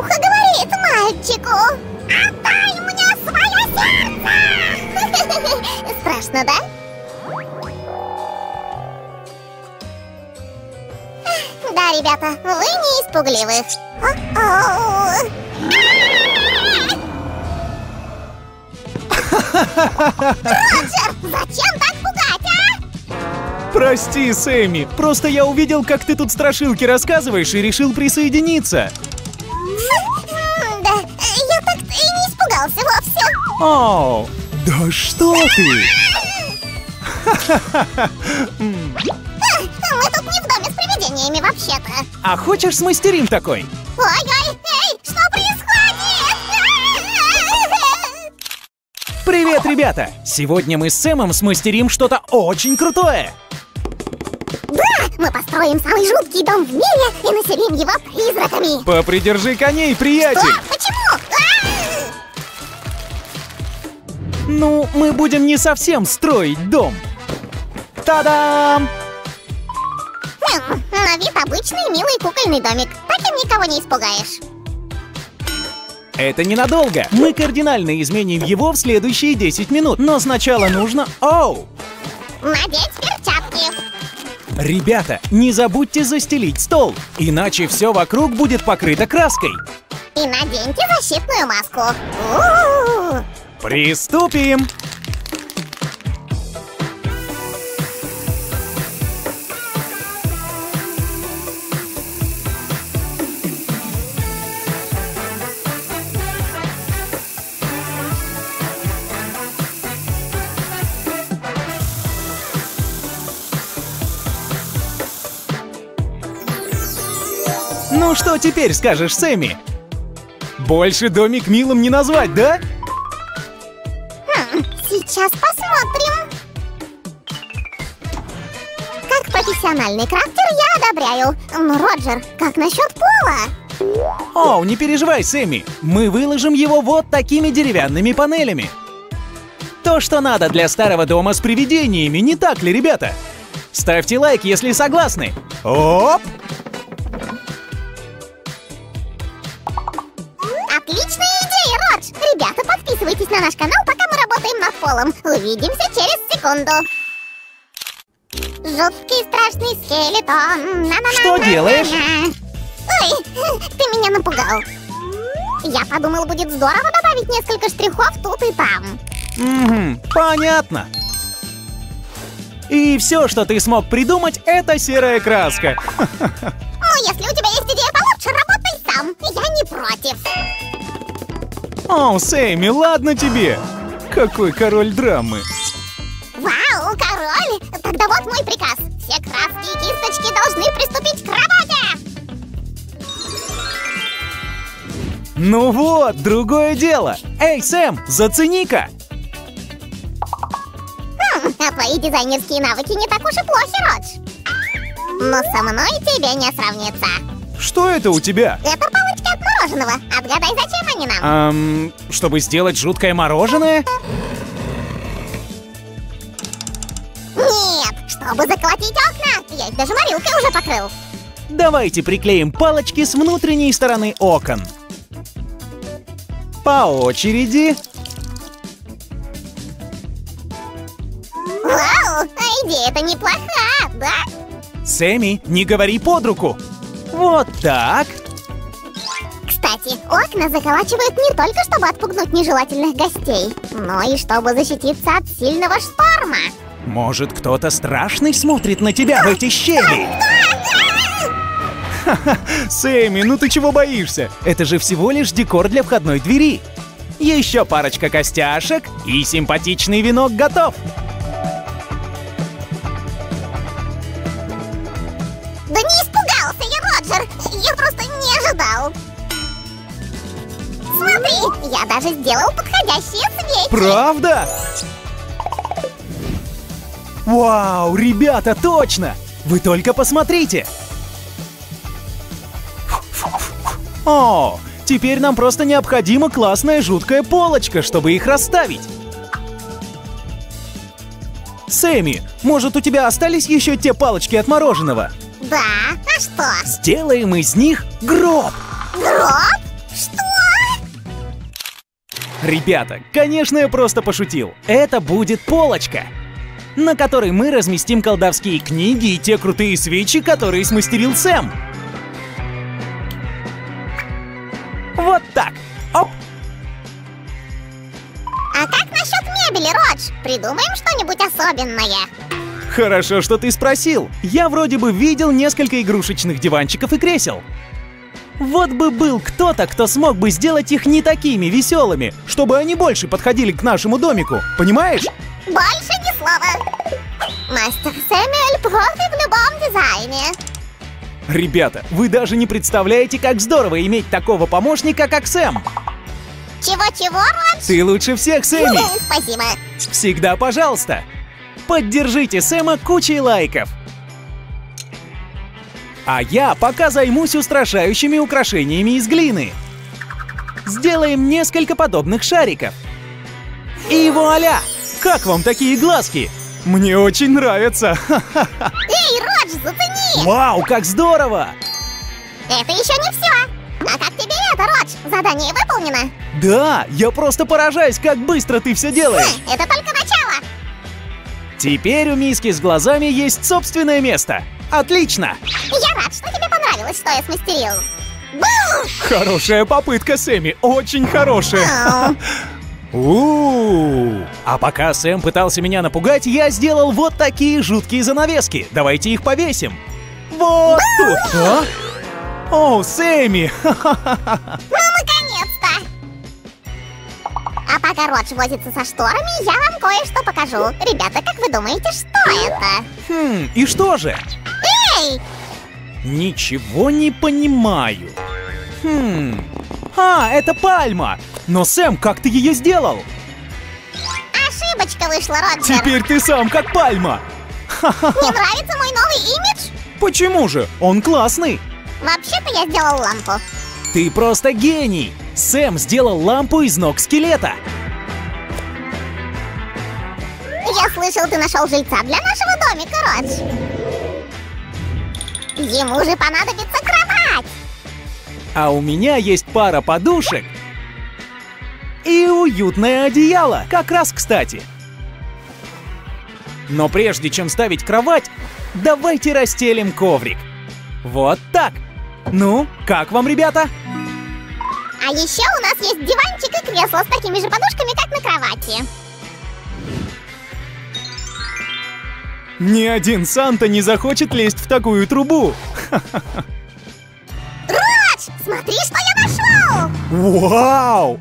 Старуха говорит мальчику: «Отдай мне свое сердце!» Страшно, да? Да, ребята, вы не испугливых. Роджер, зачем так пугать, а? Прости, Сэмми, просто я увидел, как ты тут страшилки рассказываешь, и решил присоединиться. Да, я так и не испугался вовсе. О, да что ты? Мы тут не в доме с привидениями вообще-то. А хочешь, смастерим такой? Ой-ой, эй, что происходит? Привет, ребята! Сегодня мы с Сэмом смастерим что-то очень крутое. Да, мы построим самый жуткий дом в мире и населим его призраками. Попридержи коней, приятель. Что? Почему? Ну, мы будем не совсем строить дом. Та-дам! На вид обычный милый кукольный домик. Таким никого не испугаешь. Это ненадолго. Мы кардинально изменим его в следующие 10 минут. Но сначала нужно... Оу! Надеть перчатки. Ребята, не забудьте застелить стол. Иначе все вокруг будет покрыто краской. И наденьте защитную маску. У-у-у. Приступим! Ну что теперь скажешь, Сэмми? Больше домик милым не назвать, да? Сейчас посмотрим. Как профессиональный крафтер я одобряю. Но, Роджер, как насчет пола? О, не переживай, Сэмми. Мы выложим его вот такими деревянными панелями. То, что надо для старого дома с привидениями, не так ли, ребята? Ставьте лайк, если согласны. Оп! Ребята, подписывайтесь на наш канал, пока мы работаем над полом. Увидимся через секунду. Жуткий страшный скелетон. Что делаешь? Ой, ты меня напугал. Я подумал, будет здорово добавить несколько штрихов тут и там. Понятно. И все, что ты смог придумать, это серая краска. Ну, если у тебя есть идея получше, работай сам. Я не против. О, Сэмми, ладно тебе. Какой король драмы. Вау, король! Тогда вот мой приказ. Все краски и кисточки должны приступить к работе. Ну вот, другое дело. Эй, Сэм, зацени-ка. А твои дизайнерские навыки не так уж и плохи, Родж. Но со мной тебе не сравнится. Что это у тебя? Это палочки от мороженого. Отгадай, зачем они нам? Чтобы сделать жуткое мороженое? Нет, чтобы заколотить окна. Я их даже морилкой уже покрыл. Давайте приклеим палочки с внутренней стороны окон. По очереди. Вау, а идея-то неплохая, да? Сэмми, не говори под руку. Вот так. Кстати, окна заколачивают не только, чтобы отпугнуть нежелательных гостей, но и чтобы защититься от сильного шторма. Может, кто-то страшный смотрит на тебя в эти щели? Сэмми, ну ты чего боишься? Это же всего лишь декор для входной двери. Еще парочка костяшек, и симпатичный венок готов. Да не испугался я, Роджер! Я просто не ожидал! Смотри, я даже сделал подходящие свечи! Правда? Вау, ребята, точно! Вы только посмотрите! О, теперь нам просто необходима классная жуткая полочка, чтобы их расставить! Сэмми, может, у тебя остались еще те палочки от мороженого? Да, а что? Сделаем из них гроб. Гроб? Ребята, конечно, я просто пошутил. Это будет полочка, на которой мы разместим колдовские книги и те крутые свечи, которые смастерил Сэм. Вот так. Оп. А как насчет мебели, Родж? Придумаем что-нибудь особенное. Хорошо, что ты спросил. Я вроде бы видел несколько игрушечных диванчиков и кресел. Вот бы был кто-то, кто смог бы сделать их не такими веселыми, чтобы они больше подходили к нашему домику, понимаешь? Больше ни слова. Мастер Сэмюэль профи в любом дизайне. Ребята, вы даже не представляете, как здорово иметь такого помощника, как Сэм. Чего-чего, Родж? Ты лучше всех, Сэмми. Спасибо. Всегда пожалуйста. Поддержите Сэма кучей лайков. А я пока займусь устрашающими украшениями из глины. Сделаем несколько подобных шариков. И вуаля! Как вам такие глазки? Мне очень нравится. Эй, Родж, зацени! Вау, как здорово! Это еще не все. А как тебе это, Родж? Задание выполнено. Да, я просто поражаюсь, как быстро ты все делаешь. Это только начало. Теперь у миски с глазами есть собственное место. Отлично! Я рад, что тебе понравилось, что я смастерил. Хорошая попытка, Сэмми, очень хорошая. А пока Сэм пытался меня напугать, я сделал вот такие жуткие занавески. Давайте их повесим. Вот тут. О, Сэмми! Ну, наконец-то! А пока Родж возится со шторами, я вам кое-что покажу. Ребята, как вы думаете, что это? И что же? Ничего не понимаю. А, это пальма. Но, Сэм, как ты ее сделал? Ошибочка вышла, Роджер. Теперь ты сам как пальма. Не нравится мой новый имидж? Почему же? Он классный. Вообще-то я сделал лампу. Ты просто гений. Сэм сделал лампу из ног скелета. Я слышал, ты нашел жильца для нашего домика, Родж. Ему же понадобится кровать! А у меня есть пара подушек и уютное одеяло, как раз кстати. Но прежде чем ставить кровать, давайте расстелим коврик. Вот так. Ну, как вам, ребята? А еще у нас есть диванчик и кресло с такими же подушками, как на кровати. Ни один Санта не захочет лезть в такую трубу. Родж, смотри, что я нашел! Вау!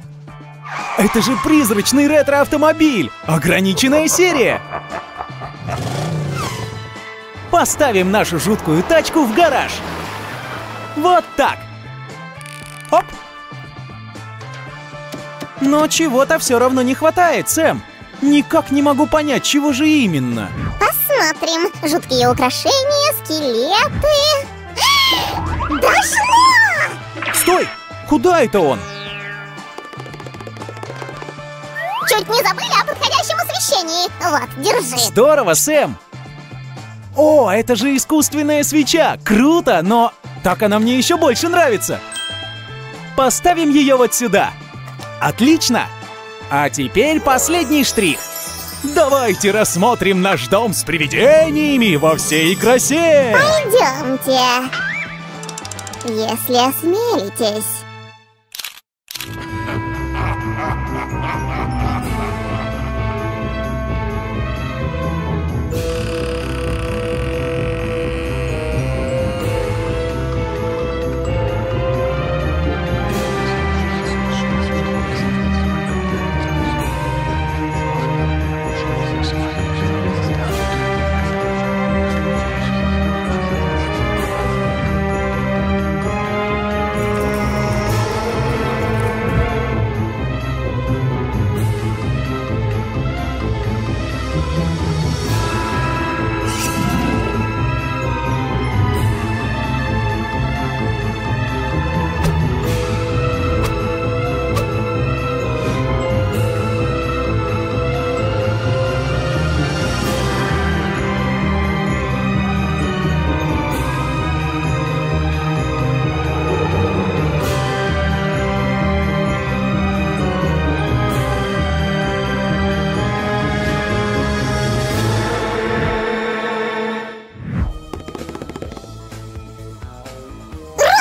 Это же призрачный ретро-автомобиль! Ограниченная серия! Поставим нашу жуткую тачку в гараж. Вот так. Оп! Но чего-то все равно не хватает, Сэм. Никак не могу понять, чего же именно. Смотрим. Жуткие украшения, скелеты. Дошло! Стой! Куда это он? Чуть не забыли о подходящем освещении. Вот, держи. Здорово, Сэм. О, это же искусственная свеча. Круто, но так она мне еще больше нравится. Поставим ее вот сюда. Отлично. А теперь последний штрих. Давайте рассмотрим наш дом с привидениями во всей красе! Пойдемте, если осмелитесь.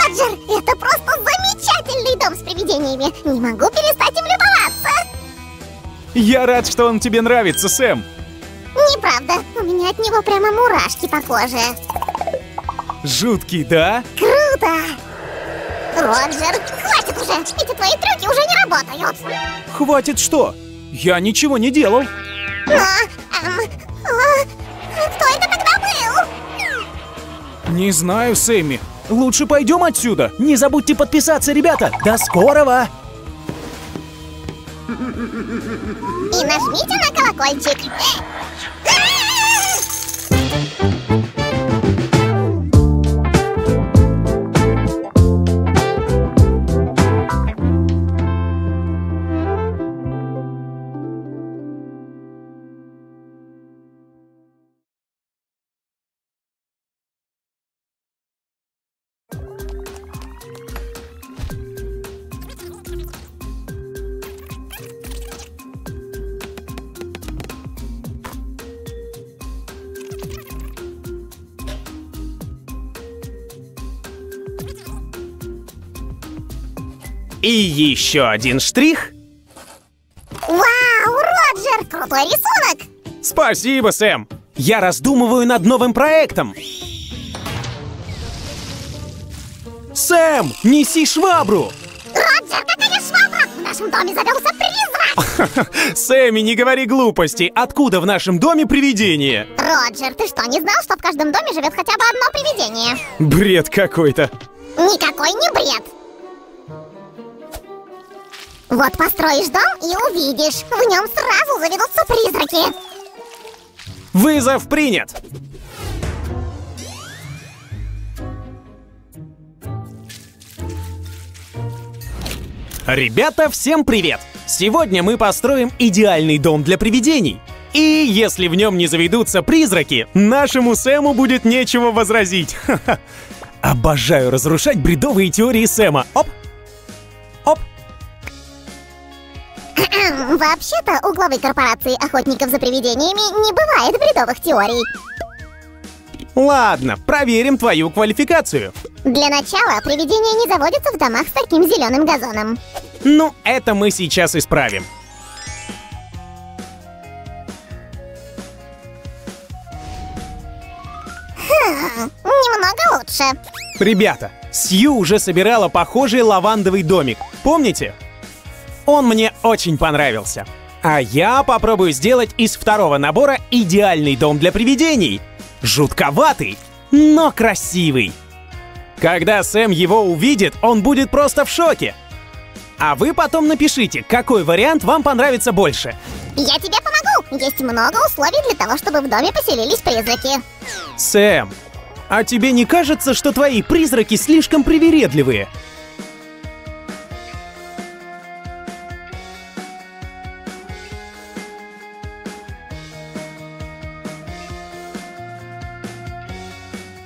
Роджер, это просто замечательный дом с привидениями. Не могу перестать им любоваться. Я рад, что он тебе нравится, Сэм. Неправда, у меня от него прямо мурашки по коже. Жуткий, да? Круто! Роджер, хватит уже! Эти твои трюки уже не работают! Хватит что? Я ничего не делал! Кто это тогда был? Не знаю, Сэмми. Лучше пойдем отсюда! Не забудьте подписаться, ребята! До скорого! И нажмите на колокольчик! И еще один штрих. Вау, Роджер, крутой рисунок! Спасибо, Сэм. Я раздумываю над новым проектом. Сэм, неси швабру. Роджер, какая швабра? В нашем доме завелся призрак. Сэмми, не говори глупостей. Откуда в нашем доме привидение? Роджер, ты что, не знал, что в каждом доме живет хотя бы одно привидение? Бред какой-то. Никакой не бред. Вот построишь дом и увидишь. В нем сразу заведутся призраки. Вызов принят. Ребята, всем привет! Сегодня мы построим идеальный дом для привидений. И если в нем не заведутся призраки, нашему Сэму будет нечего возразить. Ха-ха. Обожаю разрушать бредовые теории Сэма. Оп! Оп! Вообще-то у главы корпорации охотников за привидениями не бывает бредовых теорий. Ладно, проверим твою квалификацию. Для начала привидения не заводятся в домах с таким зеленым газоном. Ну, это мы сейчас исправим. Немного лучше. Ребята, Сью уже собирала похожий лавандовый домик, помните? Он мне очень понравился. А я попробую сделать из второго набора идеальный дом для привидений. Жутковатый, но красивый. Когда Сэм его увидит, он будет просто в шоке. А вы потом напишите, какой вариант вам понравится больше. Я тебе помогу. Есть много условий для того, чтобы в доме поселились призраки. Сэм, а тебе не кажется, что твои призраки слишком привередливые?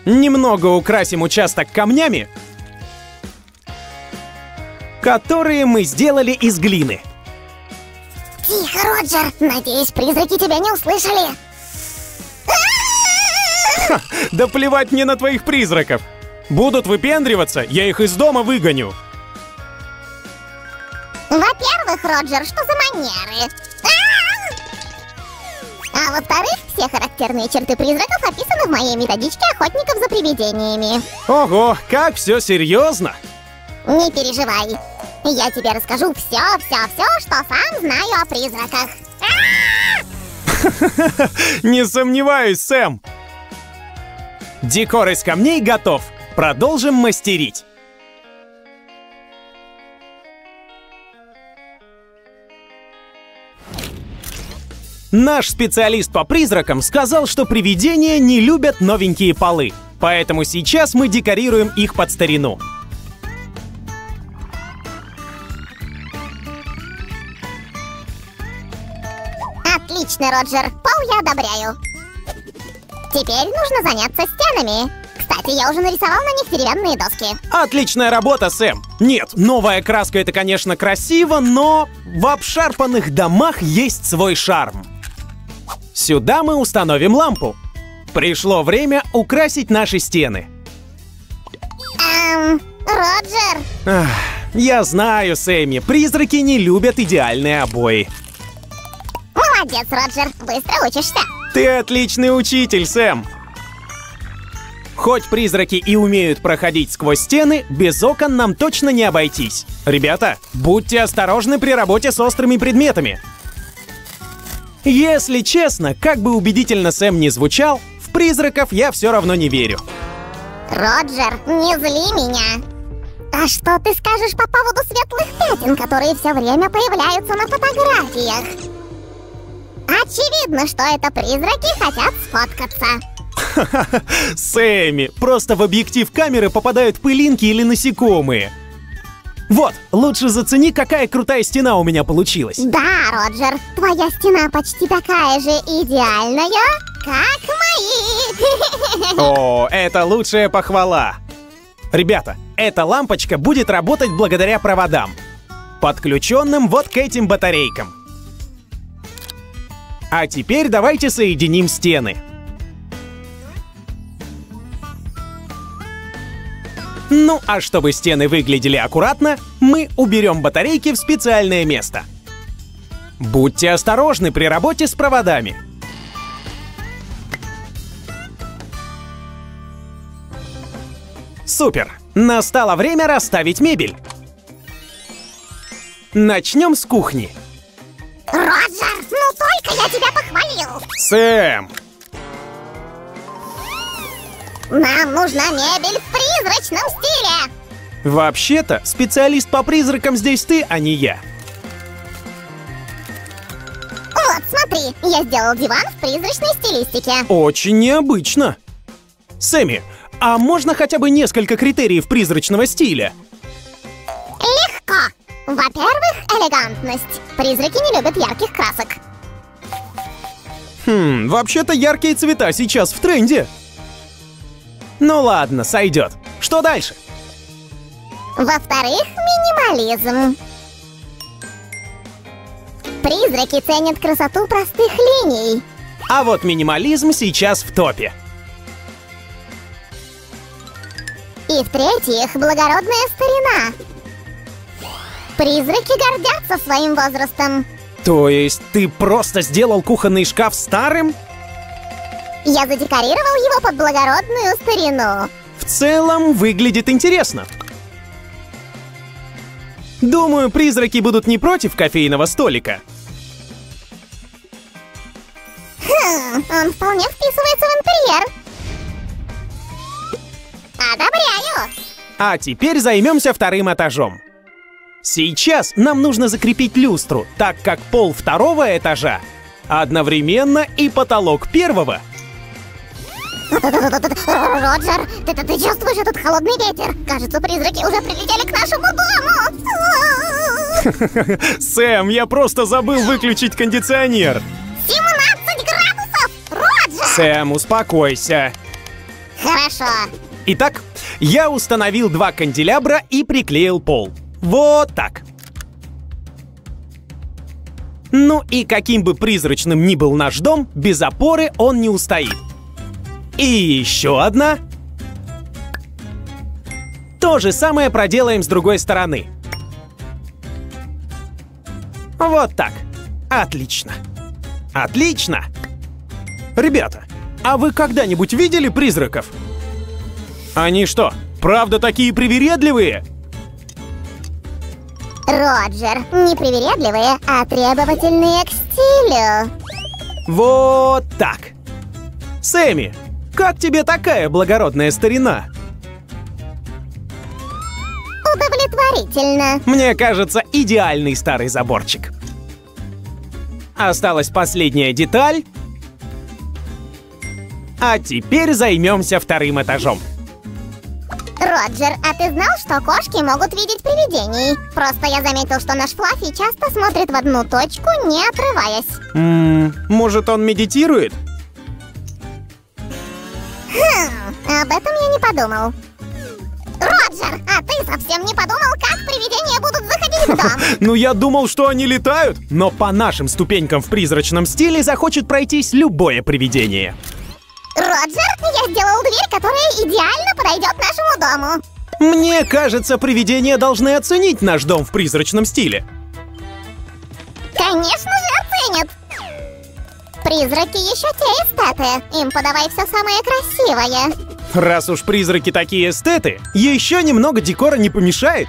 Немного украсим участок камнями, которые мы сделали из глины. Тихо, Роджер! Надеюсь, призраки тебя не услышали. Ха, да плевать мне на твоих призраков. Будут выпендриваться, я их из дома выгоню. Во-первых, Роджер, что за манеры? А во-вторых, все характерные черты призраков описаны в моей методичке охотников за привидениями. Ого, как все серьезно! Не переживай, я тебе расскажу все, что сам знаю о призраках. Не сомневаюсь, Сэм. Декор из камней готов. Продолжим мастерить. Наш специалист по призракам сказал, что привидения не любят новенькие полы, поэтому сейчас мы декорируем их под старину. Отлично, Роджер, пол я одобряю. Теперь нужно заняться стенами. Кстати, я уже нарисовал на них деревянные доски. Отличная работа, Сэм. Нет, новая краска — это, конечно, красиво, но в обшарпанных домах есть свой шарм. Сюда мы установим лампу. Пришло время украсить наши стены. Роджер! Ах, я знаю, Сэмми, призраки не любят идеальные обои. Молодец, Роджер, быстро учишься. Ты отличный учитель, Сэм. Хоть призраки и умеют проходить сквозь стены, без окон нам точно не обойтись. Ребята, будьте осторожны при работе с острыми предметами. Если честно, как бы убедительно Сэм не звучал, в призраков я все равно не верю. Роджер, не зли меня. А что ты скажешь по поводу светлых пятен, которые все время появляются на фотографиях? Очевидно, что это призраки хотят сфоткаться. Ха-ха-ха, Сэмми, просто в объектив камеры попадают пылинки или насекомые. Вот, лучше зацени, какая крутая стена у меня получилась. Да, Роджер, твоя стена почти такая же идеальная, как мои. О, это лучшая похвала. Ребята, эта лампочка будет работать благодаря проводам, подключенным вот к этим батарейкам. А теперь давайте соединим стены. Ну, а чтобы стены выглядели аккуратно, мы уберем батарейки в специальное место. Будьте осторожны при работе с проводами. Супер! Настало время расставить мебель. Начнем с кухни. Роджер, ну только я тебя похвалил! Сэм! Нам нужна мебель в призрачном стиле! Вообще-то, специалист по призракам здесь ты, а не я. Вот, смотри, я сделал диван в призрачной стилистике. Очень необычно. Сэмми, а можно хотя бы несколько критериев призрачного стиля? Легко. Во-первых, элегантность. Призраки не любят ярких красок. Хм, вообще-то яркие цвета сейчас в тренде. Ну ладно, сойдет. Что дальше? Во-вторых, минимализм. Призраки ценят красоту простых линий. А вот минимализм сейчас в топе. И в-третьих, благородная старина. Призраки гордятся своим возрастом. То есть ты просто сделал кухонный шкаф старым? Я задекорировал его под благородную старину. В целом, выглядит интересно. Думаю, призраки будут не против кофейного столика. Хм, он вполне вписывается в интерьер. Одобряю! А теперь займемся вторым этажом. Сейчас нам нужно закрепить люстру, так как пол второго этажа одновременно и потолок первого. Роджер, ты чувствуешь этот холодный ветер? Кажется, призраки уже прилетели к нашему дому. Сэм, я просто забыл выключить кондиционер. 17 градусов, Роджер! Сэм, успокойся. Хорошо. Итак, я установил два канделябра и приклеил пол. Вот так. Ну и каким бы призрачным ни был наш дом, без опоры он не устоит. И еще одна. То же самое проделаем с другой стороны. Вот так. Отлично. Отлично. Ребята, а вы когда-нибудь видели призраков? Они что, правда такие привередливые? Роджер, не привередливые, а требовательные к стилю. Вот так. Сэмми, как тебе такая благородная старина? Удовлетворительно. Мне кажется, идеальный старый заборчик. Осталась последняя деталь. А теперь займемся вторым этажом. Роджер, а ты знал, что кошки могут видеть привидений? Просто я заметил, что наш Флаффи часто смотрит в одну точку, не отрываясь. Может, он медитирует? Хм, об этом я не подумал. Роджер, а ты совсем не подумал, как привидения будут заходить в дом? Ну, я думал, что они летают, но по нашим ступенькам в призрачном стиле захочет пройтись любое привидение. Роджер, я сделал дверь, которая идеально подойдет нашему дому. Мне кажется, привидения должны оценить наш дом в призрачном стиле. Конечно же оценят. Призраки еще те эстеты. Им подавай все самое красивое. Раз уж призраки такие эстеты, еще немного декора не помешает.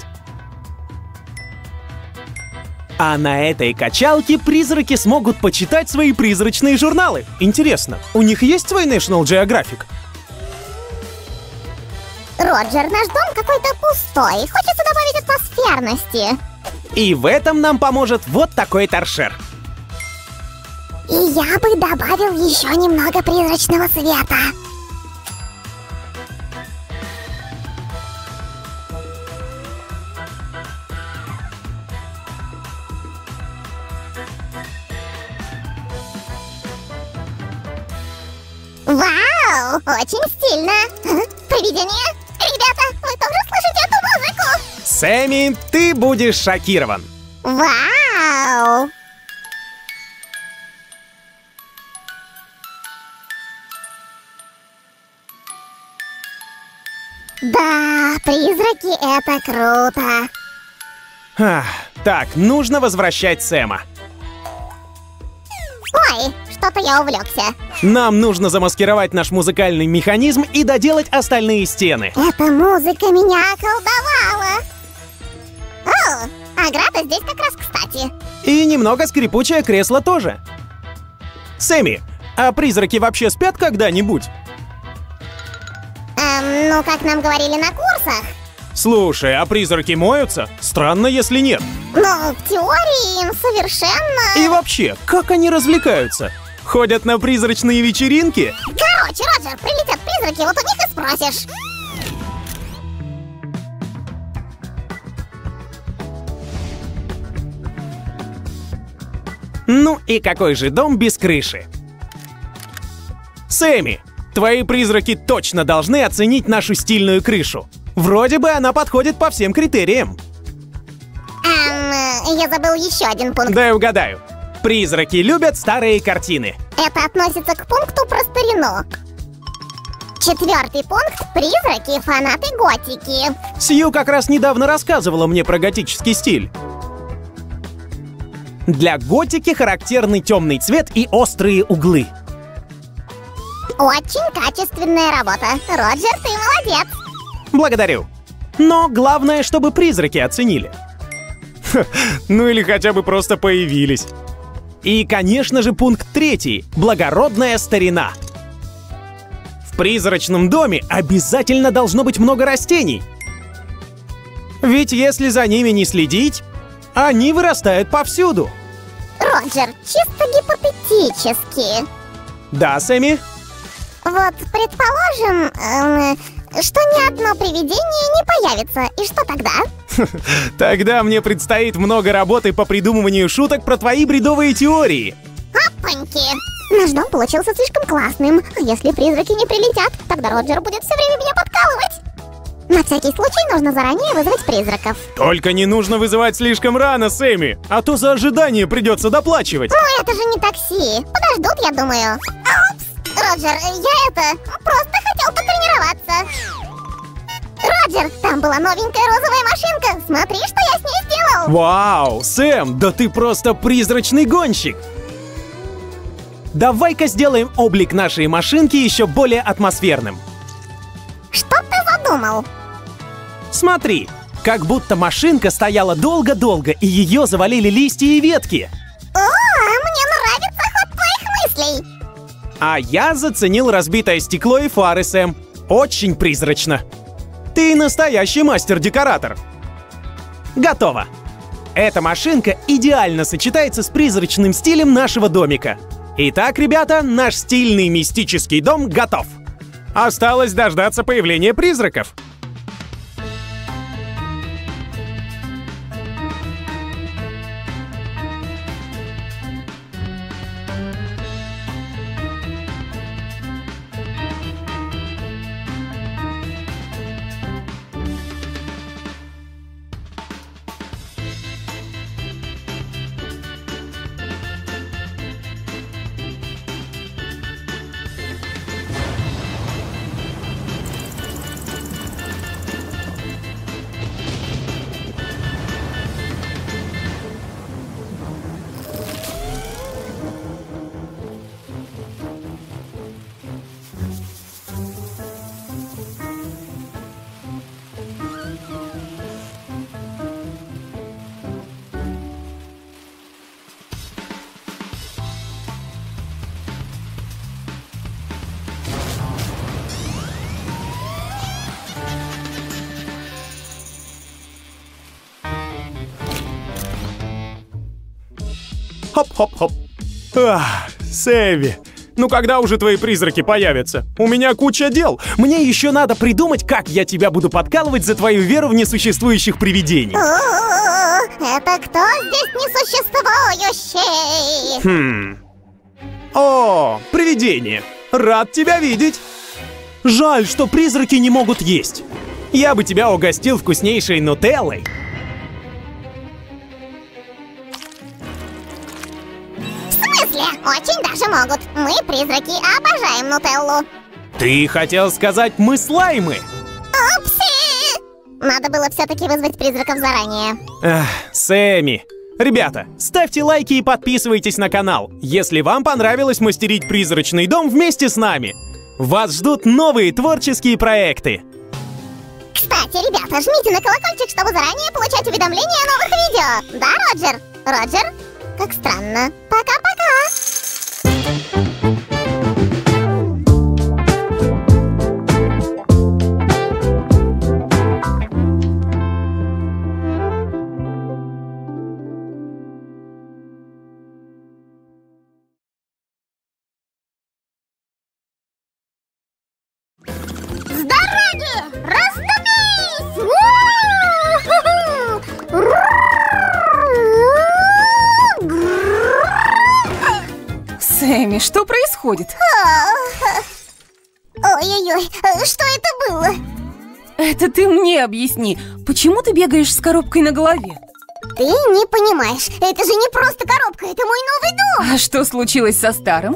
А на этой качалке призраки смогут почитать свои призрачные журналы. Интересно, у них есть свой National Geographic? Роджер, наш дом какой-то пустой. Хочется добавить атмосферности. И в этом нам поможет вот такой торшер. И я бы добавил еще немного призрачного света. Вау! Очень стильно! Привидение! Ребята, вы тоже слышите эту музыку? Сэмми, ты будешь шокирован! Вау! Да, призраки — это круто! Так, нужно возвращать Сэма. Ой, что-то я увлекся. Нам нужно замаскировать наш музыкальный механизм и доделать остальные стены. Эта музыка меня околдовала. О, ограда здесь как раз кстати. И немного скрипучее кресло тоже. Сэмми, а призраки вообще спят когда-нибудь? Ну, как нам говорили на курсах. Слушай, а призраки моются? Странно, если нет. Ну, в теории им совершенно... И вообще, как они развлекаются? Ходят на призрачные вечеринки? Короче, Роджер, прилетят призраки, вот у них и спросишь. Ну и какой же дом без крыши? Сэмми, твои призраки точно должны оценить нашу стильную крышу. Вроде бы она подходит по всем критериям. Я забыл еще один пункт. Дай угадаю. Призраки любят старые картины. Это относится к пункту про старину. Четвертый пункт. Призраки — фанаты готики. Сью как раз недавно рассказывала мне про готический стиль. Для готики характерны темный цвет и острые углы. Очень качественная работа. Роджер, ты молодец. Благодарю. Но главное, чтобы призраки оценили. Ну или хотя бы просто появились. И, конечно же, пункт третий. Благородная старина. В призрачном доме обязательно должно быть много растений. Ведь если за ними не следить, они вырастают повсюду. Роджер, чисто гипотетически. Да, Сэмми? Вот, предположим, что ни одно привидение не появится. И что тогда? Тогда мне предстоит много работы по придумыванию шуток про твои бредовые теории. Опаньки! Наш дом получился слишком классным. Если призраки не прилетят, тогда Роджер будет все время меня подкалывать. На всякий случай нужно заранее вызвать призраков. Только не нужно вызывать слишком рано, Сэмми. А то за ожидание придется доплачивать. Ну это же не такси. Подождут, я думаю. Упс! Роджер, я просто хотел потренироваться. Роджер, там была новенькая розовая машинка. Смотри, что я с ней сделал. Вау, Сэм, да ты просто призрачный гонщик. Давай-ка сделаем облик нашей машинки еще более атмосферным. Что ты задумал? Смотри, как будто машинка стояла долго-долго, и ее завалили листья и ветки. О, мне нравится ход твоих мыслей. А я заценил разбитое стекло и фары, Сэм. Очень призрачно. Ты настоящий мастер-декоратор. Готово. Эта машинка идеально сочетается с призрачным стилем нашего домика. Итак, ребята, наш стильный мистический дом готов. Осталось дождаться появления призраков. Хоп-хоп-хоп. Ах, Сэви, ну когда уже твои призраки появятся? У меня куча дел. Мне еще надо придумать, как я тебя буду подкалывать за твою веру в несуществующих привидений. Это кто здесь несуществующий? О, привидение. Рад тебя видеть. Жаль, что призраки не могут есть. Я бы тебя угостил вкуснейшей нутеллой. В смысле? Очень даже могут. Мы, призраки, обожаем нутеллу. Ты хотел сказать, мы слаймы. Упси! Надо было все-таки вызвать призраков заранее. Эх, Сэмми. Ребята, ставьте лайки и подписывайтесь на канал, если вам понравилось мастерить призрачный дом вместе с нами. Вас ждут новые творческие проекты. Кстати, ребята, жмите на колокольчик, чтобы заранее получать уведомления о новых видео. Да, Роджер? Роджер? Как странно. Пока-пока! Сэмми, что происходит? Ой-ой-ой, что это было? Это ты мне объясни, почему ты бегаешь с коробкой на голове? Ты не понимаешь, это же не просто коробка, это мой новый дом! А что случилось со старым?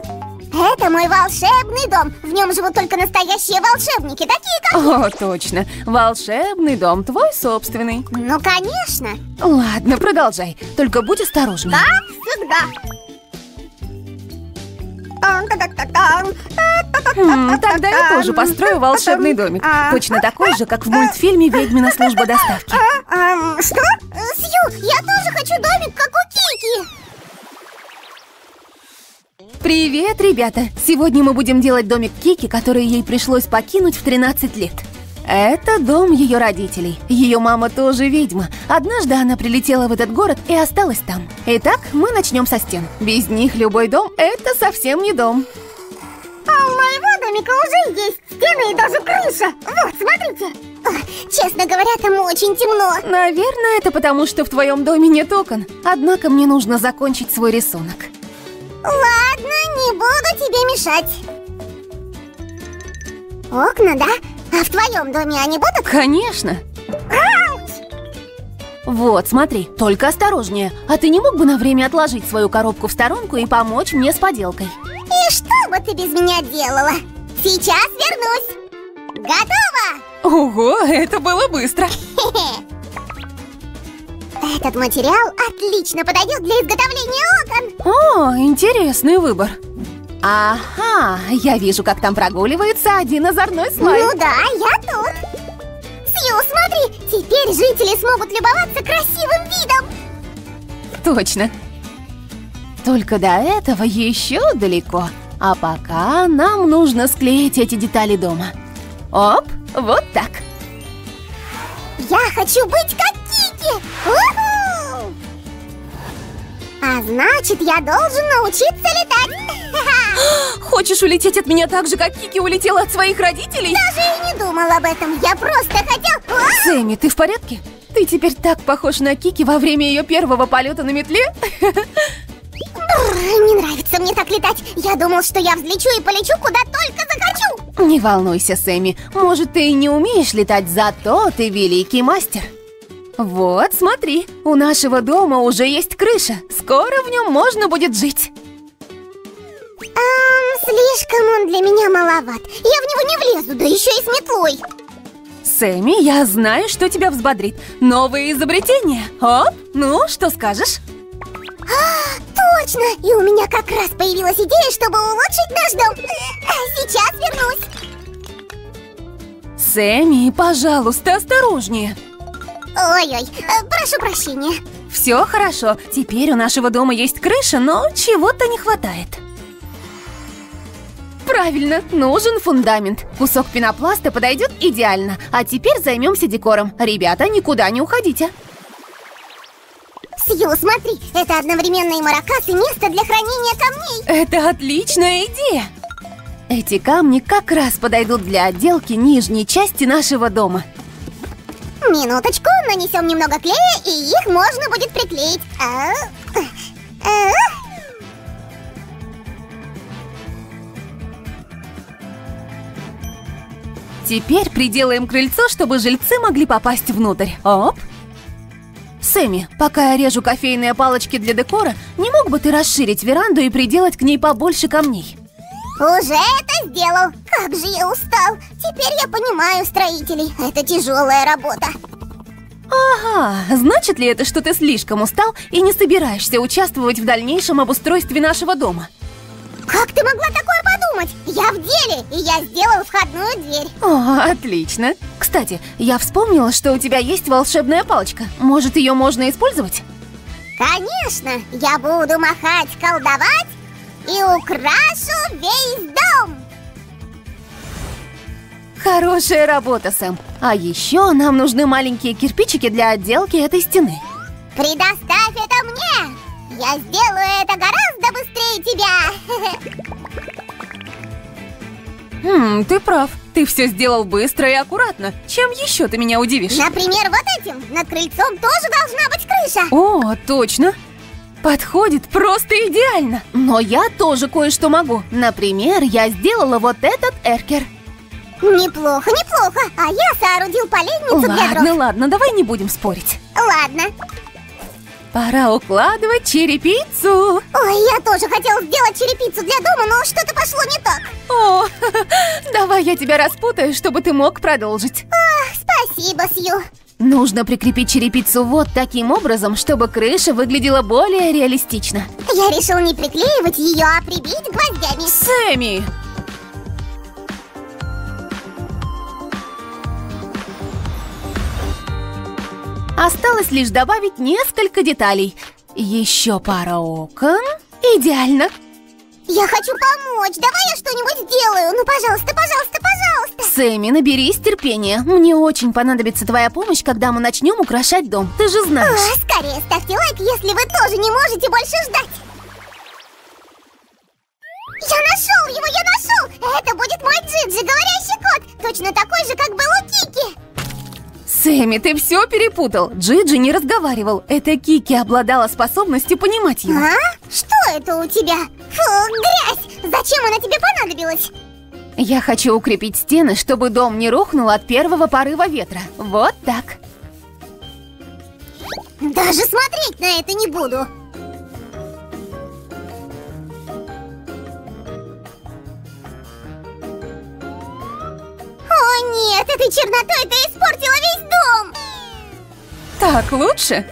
Это мой волшебный дом, в нем живут только настоящие волшебники, такие как... О, точно, волшебный дом, твой собственный. Ну, конечно. Ладно, продолжай, только будь осторожна. Как всегда. Тогда я тоже построю волшебный домик. Точно такой же, как в мультфильме «Ведьмина служба доставки». Что? Сью, я тоже хочу домик, как у Кики. Привет, ребята! Сегодня мы будем делать домик Кики, который ей пришлось покинуть в 13 лет. Это дом ее родителей. Ее мама тоже ведьма. Однажды она прилетела в этот город и осталась там. Итак, мы начнем со стен. Без них любой дом – это совсем не дом. А у моего домика уже есть стены и даже крыша. Вот, смотрите. Честно говоря, там очень темно. Наверное, это потому, что в твоем доме нет окон. Однако мне нужно закончить свой рисунок. Ладно, не буду тебе мешать. Окна, да? А в твоем доме они будут? Конечно. Ауч! Вот, смотри, только осторожнее. А ты не мог бы на время отложить свою коробку в сторонку и помочь мне с поделкой? И что бы ты без меня делала? Сейчас вернусь. Готово! Ого, это было быстро. Этот материал отлично подойдет для изготовления окон. О, интересный выбор. Ага, я вижу, как там прогуливается один озорной слайм. Ну да, я тут. Сью, смотри, теперь жители смогут любоваться красивым видом. Точно. Только до этого еще далеко. А пока нам нужно склеить эти детали дома. Оп, вот так. Я хочу быть как Кики. У-ху! А значит, я должен научиться летать. Хочешь улететь от меня так же, как Кики улетела от своих родителей? Даже и не думал об этом, я просто хотел... Сэмми, ты в порядке? Ты теперь так похож на Кики во время ее первого полета на метле. Не нравится мне так летать. Я думал, что я взлечу и полечу куда только захочу. Не волнуйся, Сэмми. Может, ты и не умеешь летать, зато ты великий мастер. Вот, смотри, у нашего дома уже есть крыша. Скоро в нем можно будет жить. Слишком он для меня маловат. Я в него не влезу, да еще и с метлой. Сэмми, я знаю, что тебя взбодрит. Новые изобретения. Оп, ну, что скажешь? Точно! И у меня как раз появилась идея, чтобы улучшить наш дом. Сейчас вернусь. Сэмми, пожалуйста, осторожнее. Ой-ой, прошу прощения. Все хорошо. Теперь у нашего дома есть крыша, но чего-то не хватает. Правильно, нужен фундамент. Кусок пенопласта подойдет идеально. А теперь займемся декором. Ребята, никуда не уходите. Сью, смотри, это одновременно и маракас, и место для хранения камней. Это отличная идея. Эти камни как раз подойдут для отделки нижней части нашего дома. Минуточку, нанесем немного клея, и их можно будет приклеить. Теперь приделаем крыльцо, чтобы жильцы могли попасть внутрь. Оп! Сэмми, пока я режу кофейные палочки для декора, не мог бы ты расширить веранду и приделать к ней побольше камней? Уже это сделал. Как же я устал. Теперь я понимаю строителей. Это тяжелая работа. Ага, значит ли это, что ты слишком устал и не собираешься участвовать в дальнейшем обустройстве нашего дома? Как ты могла такое подумать? Я в деле, и я сделал входную дверь. О, отлично. Кстати, я вспомнила, что у тебя есть волшебная палочка. Может, ее можно использовать? Конечно, я буду махать, колдовать и украшу весь дом. Хорошая работа, Сэм. А еще нам нужны маленькие кирпичики для отделки этой стены. Предоставь это мне. Я сделаю это гораздо быстрее тебя. Ты прав. Ты все сделал быстро и аккуратно. Чем еще ты меня удивишь? Например, вот этим. Над крыльцом тоже должна быть крыша. О, точно. Подходит просто идеально. Но я тоже кое-что могу. Например, я сделала вот этот эркер. Неплохо, неплохо. А я соорудил поленницу для дров. Ладно, давай не будем спорить. Ладно. Пора укладывать черепицу. Ой, я тоже хотела сделать черепицу для дома, но что-то пошло не так. О, давай я тебя распутаю, чтобы ты мог продолжить. Ах, спасибо, Сью. Нужно прикрепить черепицу вот таким образом, чтобы крыша выглядела более реалистично. Я решил не приклеивать ее, а прибить гвоздями. Сэмми! Осталось лишь добавить несколько деталей. Еще пара окон. Идеально. Я хочу помочь. Давай я что-нибудь сделаю. Ну, пожалуйста, пожалуйста, пожалуйста. Сэмми, наберись терпения. Мне очень понадобится твоя помощь, когда мы начнем украшать дом. Ты же знаешь. О, скорее ставьте лайк, если вы тоже не можете больше ждать. Я нашел его, я нашел. Это будет мой Джиджи, говорящий кот. Точно такой же, как был у Кики. Сэмми, ты все перепутал. Джиджи не разговаривал. Это Кики обладала способностью понимать его. А? Что это у тебя? Фу, грязь! Зачем она тебе понадобилась? Я хочу укрепить стены, чтобы дом не рухнул от первого порыва ветра. Вот так. Даже смотреть на это не буду. О нет, этой чернотой ты испортила весь дом. Так лучше?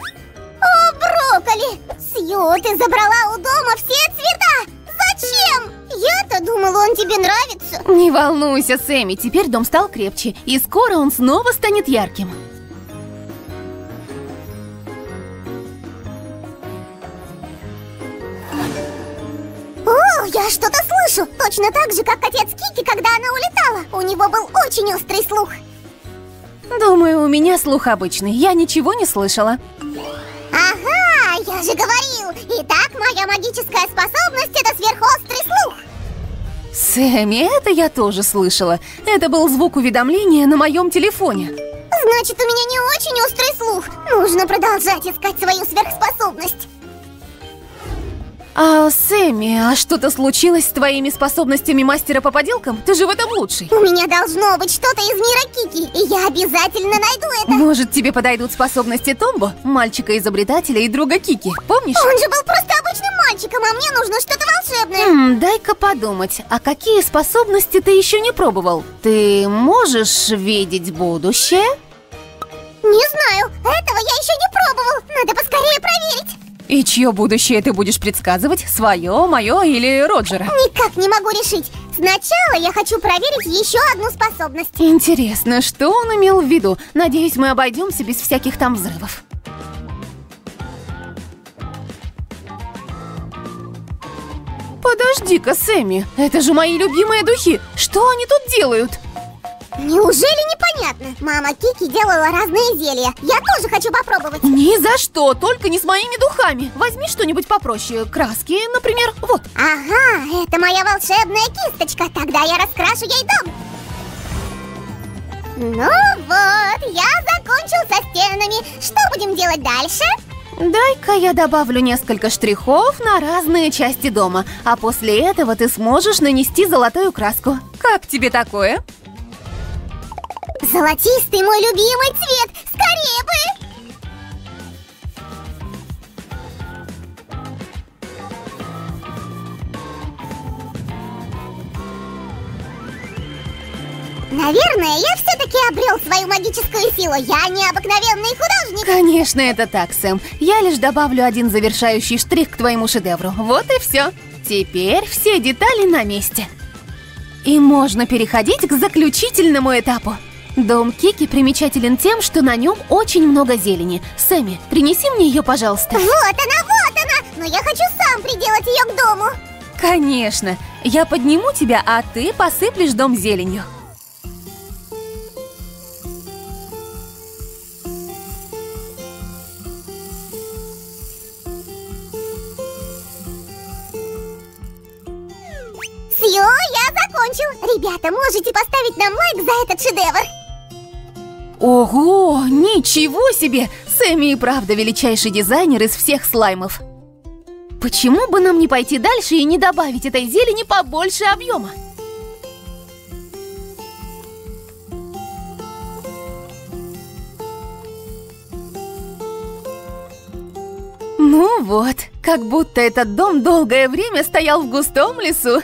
О, брокколи! Сью, ты забрала у дома все цвета! Зачем? Я-то думала, он тебе нравится. Не волнуйся, Сэмми, теперь дом стал крепче, и скоро он снова станет ярким. О, я что-то слышу! Точно так же, как отец Кики, когда она улетала. У него был очень острый слух. Думаю, у меня слух обычный. Я ничего не слышала. Ага, я же говорил. Итак, моя магическая способность – это сверхострый слух. Сэмми, это я тоже слышала. Это был звук уведомления на моем телефоне. Значит, у меня не очень острый слух. Нужно продолжать искать свою сверхспособность. А, Сэмми, а что-то случилось с твоими способностями мастера по поделкам? Ты же в этом лучший. У меня должно быть что-то из мира Кики, и я обязательно найду это. Может, тебе подойдут способности Томбо, мальчика-изобретателя и друга Кики, помнишь? Он же был просто обычным мальчиком, а мне нужно что-то волшебное. Дай-ка подумать, а какие способности ты еще не пробовал? Ты можешь видеть будущее? Не знаю, этого я еще не пробовал, надо поскорее проверить. И чье будущее ты будешь предсказывать? Свое, мое или Роджера? Никак не могу решить. Сначала я хочу проверить еще одну способность. Интересно, что он имел в виду? Надеюсь, мы обойдемся без всяких там взрывов. Подожди-ка, Сэмми, это же мои любимые духи. Что они тут делают? Неужели непонятно? Мама Кики делала разные зелья. Я тоже хочу попробовать. Ни за что, только не с моими духами. Возьми что-нибудь попроще. Краски, например, вот. Ага, это моя волшебная кисточка. Тогда я раскрашу ей дом. Ну вот, я закончил со стенами. Что будем делать дальше? Дай-ка я добавлю несколько штрихов на разные части дома, а после этого ты сможешь нанести золотую краску. Как тебе такое? Золотистый мой любимый цвет! Скорее бы! Наверное, я все-таки обрел свою магическую силу. Я необыкновенный художник. Конечно, это так, Сэм. Я лишь добавлю один завершающий штрих к твоему шедевру. Вот и все. Теперь все детали на месте. И можно переходить к заключительному этапу. Дом Кики примечателен тем, что на нем очень много зелени. Сэмми, принеси мне ее, пожалуйста. Вот она, но я хочу сам приделать ее к дому. Конечно, я подниму тебя, а ты посыплешь дом зеленью. Все, я закончил. Ребята, можете поставить нам лайк за этот шедевр. Ого, ничего себе! Сэмми и правда величайший дизайнер из всех слаймов. Почему бы нам не пойти дальше и не добавить этой зелени побольше объема? Ну вот, как будто этот дом долгое время стоял в густом лесу.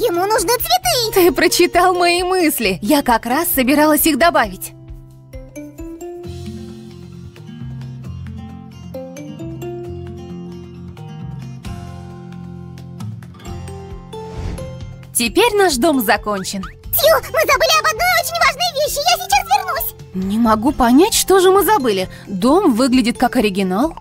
Ему нужны цветы! Ты прочитал мои мысли! Я как раз собиралась их добавить. Теперь наш дом закончен. Сью, мы забыли об одной очень важной вещи! Я сейчас вернусь! Не могу понять, что же мы забыли. Дом выглядит как оригинал.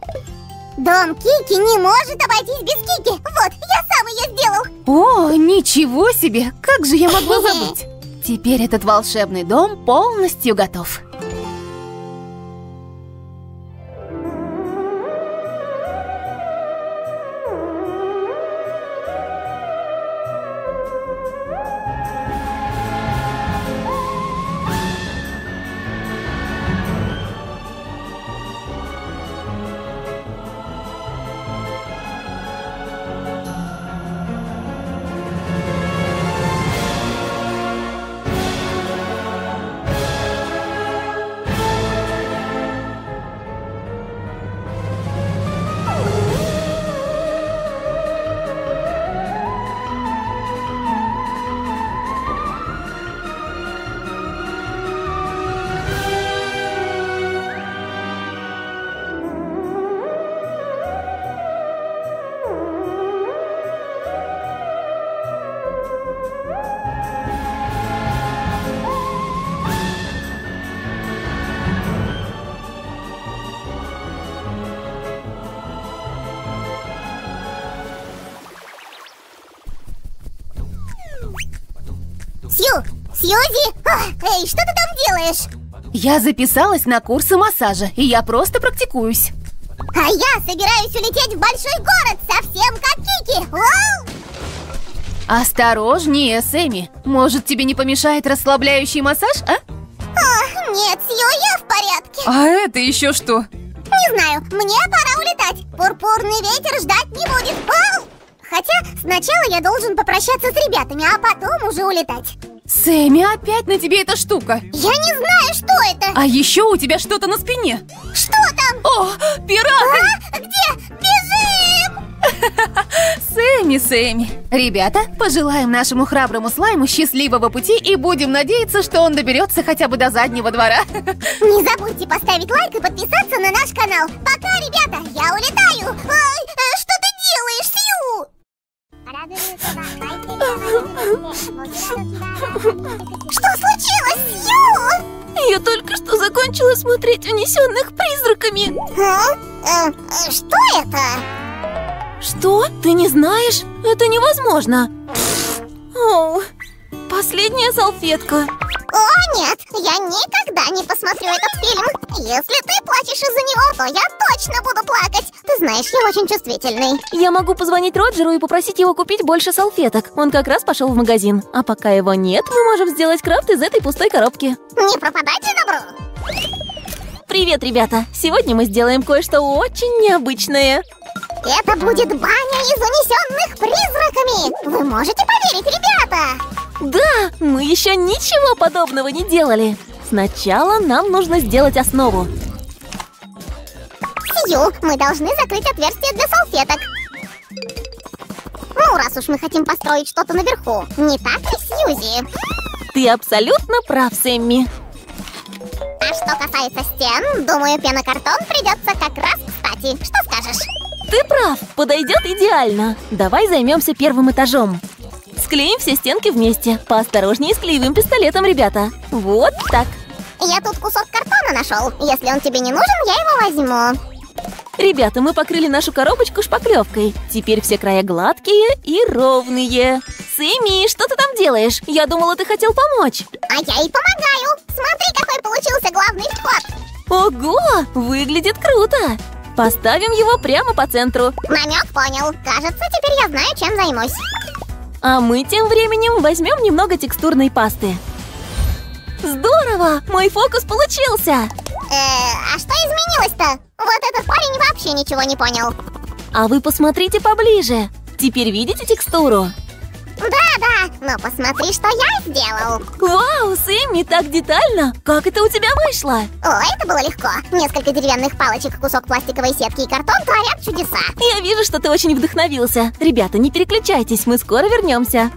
Дом Кики не может обойтись без Кики. Вот, я сам ее сделал. О, ничего себе! Как же я могла забыть? Теперь этот волшебный дом полностью готов. Сьюзи! Эй, что ты там делаешь? Я записалась на курсы массажа, и я просто практикуюсь. А я собираюсь улететь в большой город, совсем как Кики! Вау! Осторожнее, Сэмми. Может, тебе не помешает расслабляющий массаж, а? О, нет, Сью, я в порядке. А это еще что? Не знаю, мне пора улетать. Пурпурный ветер ждать не будет. Вау! Хотя сначала я должен попрощаться с ребятами, а потом уже улетать. Сэмми, опять на тебе эта штука. Я не знаю, что это. А еще у тебя что-то на спине. Что там? О, пираты! А? Где? Бежим! Сэмми. Ребята, пожелаем нашему храброму слайму счастливого пути и будем надеяться, что он доберется хотя бы до заднего двора. Не забудьте поставить лайк и подписаться на наш канал. Пока, ребята, я улетаю. Ай, что ты делаешь, Сью? Что случилось, Ю? Я только что закончила смотреть «Унесенных призраками». А? Что это? Что? Ты не знаешь? Это невозможно. Оу, последняя салфетка. О, нет, я никогда не посмотрю этот фильм. Если ты плачешь из-за него, то я точно буду плакать. Ты знаешь, я очень чувствительный. Я могу позвонить Роджеру и попросить его купить больше салфеток. Он как раз пошел в магазин. А пока его нет, мы можем сделать крафт из этой пустой коробки. Не пропадайте добру. Привет, ребята. Сегодня мы сделаем кое-что очень необычное. Это будет баня из «Унесенных призраками». Вы можете поверить, ребята? Да, мы еще ничего подобного не делали. Сначала нам нужно сделать основу. Сью, мы должны закрыть отверстие для салфеток. Ну, раз уж мы хотим построить что-то наверху, не так ли, Сьюзи? Ты абсолютно прав, Сэмми. А что касается стен, думаю, пенокартон придется как раз кстати. Что скажешь? Ты прав, подойдет идеально. Давай займемся первым этажом. Склеим все стенки вместе. Поосторожнее с клеевым пистолетом, ребята. Вот так. Я тут кусок картона нашел. Если он тебе не нужен, я его возьму. Ребята, мы покрыли нашу коробочку шпаклевкой. Теперь все края гладкие и ровные. Сэмми, что ты там делаешь? Я думала, ты хотел помочь. А я и помогаю. Смотри, какой получился главный вход. Ого, выглядит круто. Поставим его прямо по центру. Намек понял. Кажется, теперь я знаю, чем займусь. А мы тем временем возьмем немного текстурной пасты. Здорово! Мой фокус получился! А что изменилось-то? Вот этот парень вообще ничего не понял. А вы посмотрите поближе. Теперь видите текстуру? Да-да, но посмотри, что я сделал. Вау, Сэмми, так детально! Как это у тебя вышло? О, это было легко. Несколько деревянных палочек, кусок пластиковой сетки и картон творят чудеса. Я вижу, что ты очень вдохновился. Ребята, не переключайтесь, мы скоро вернемся.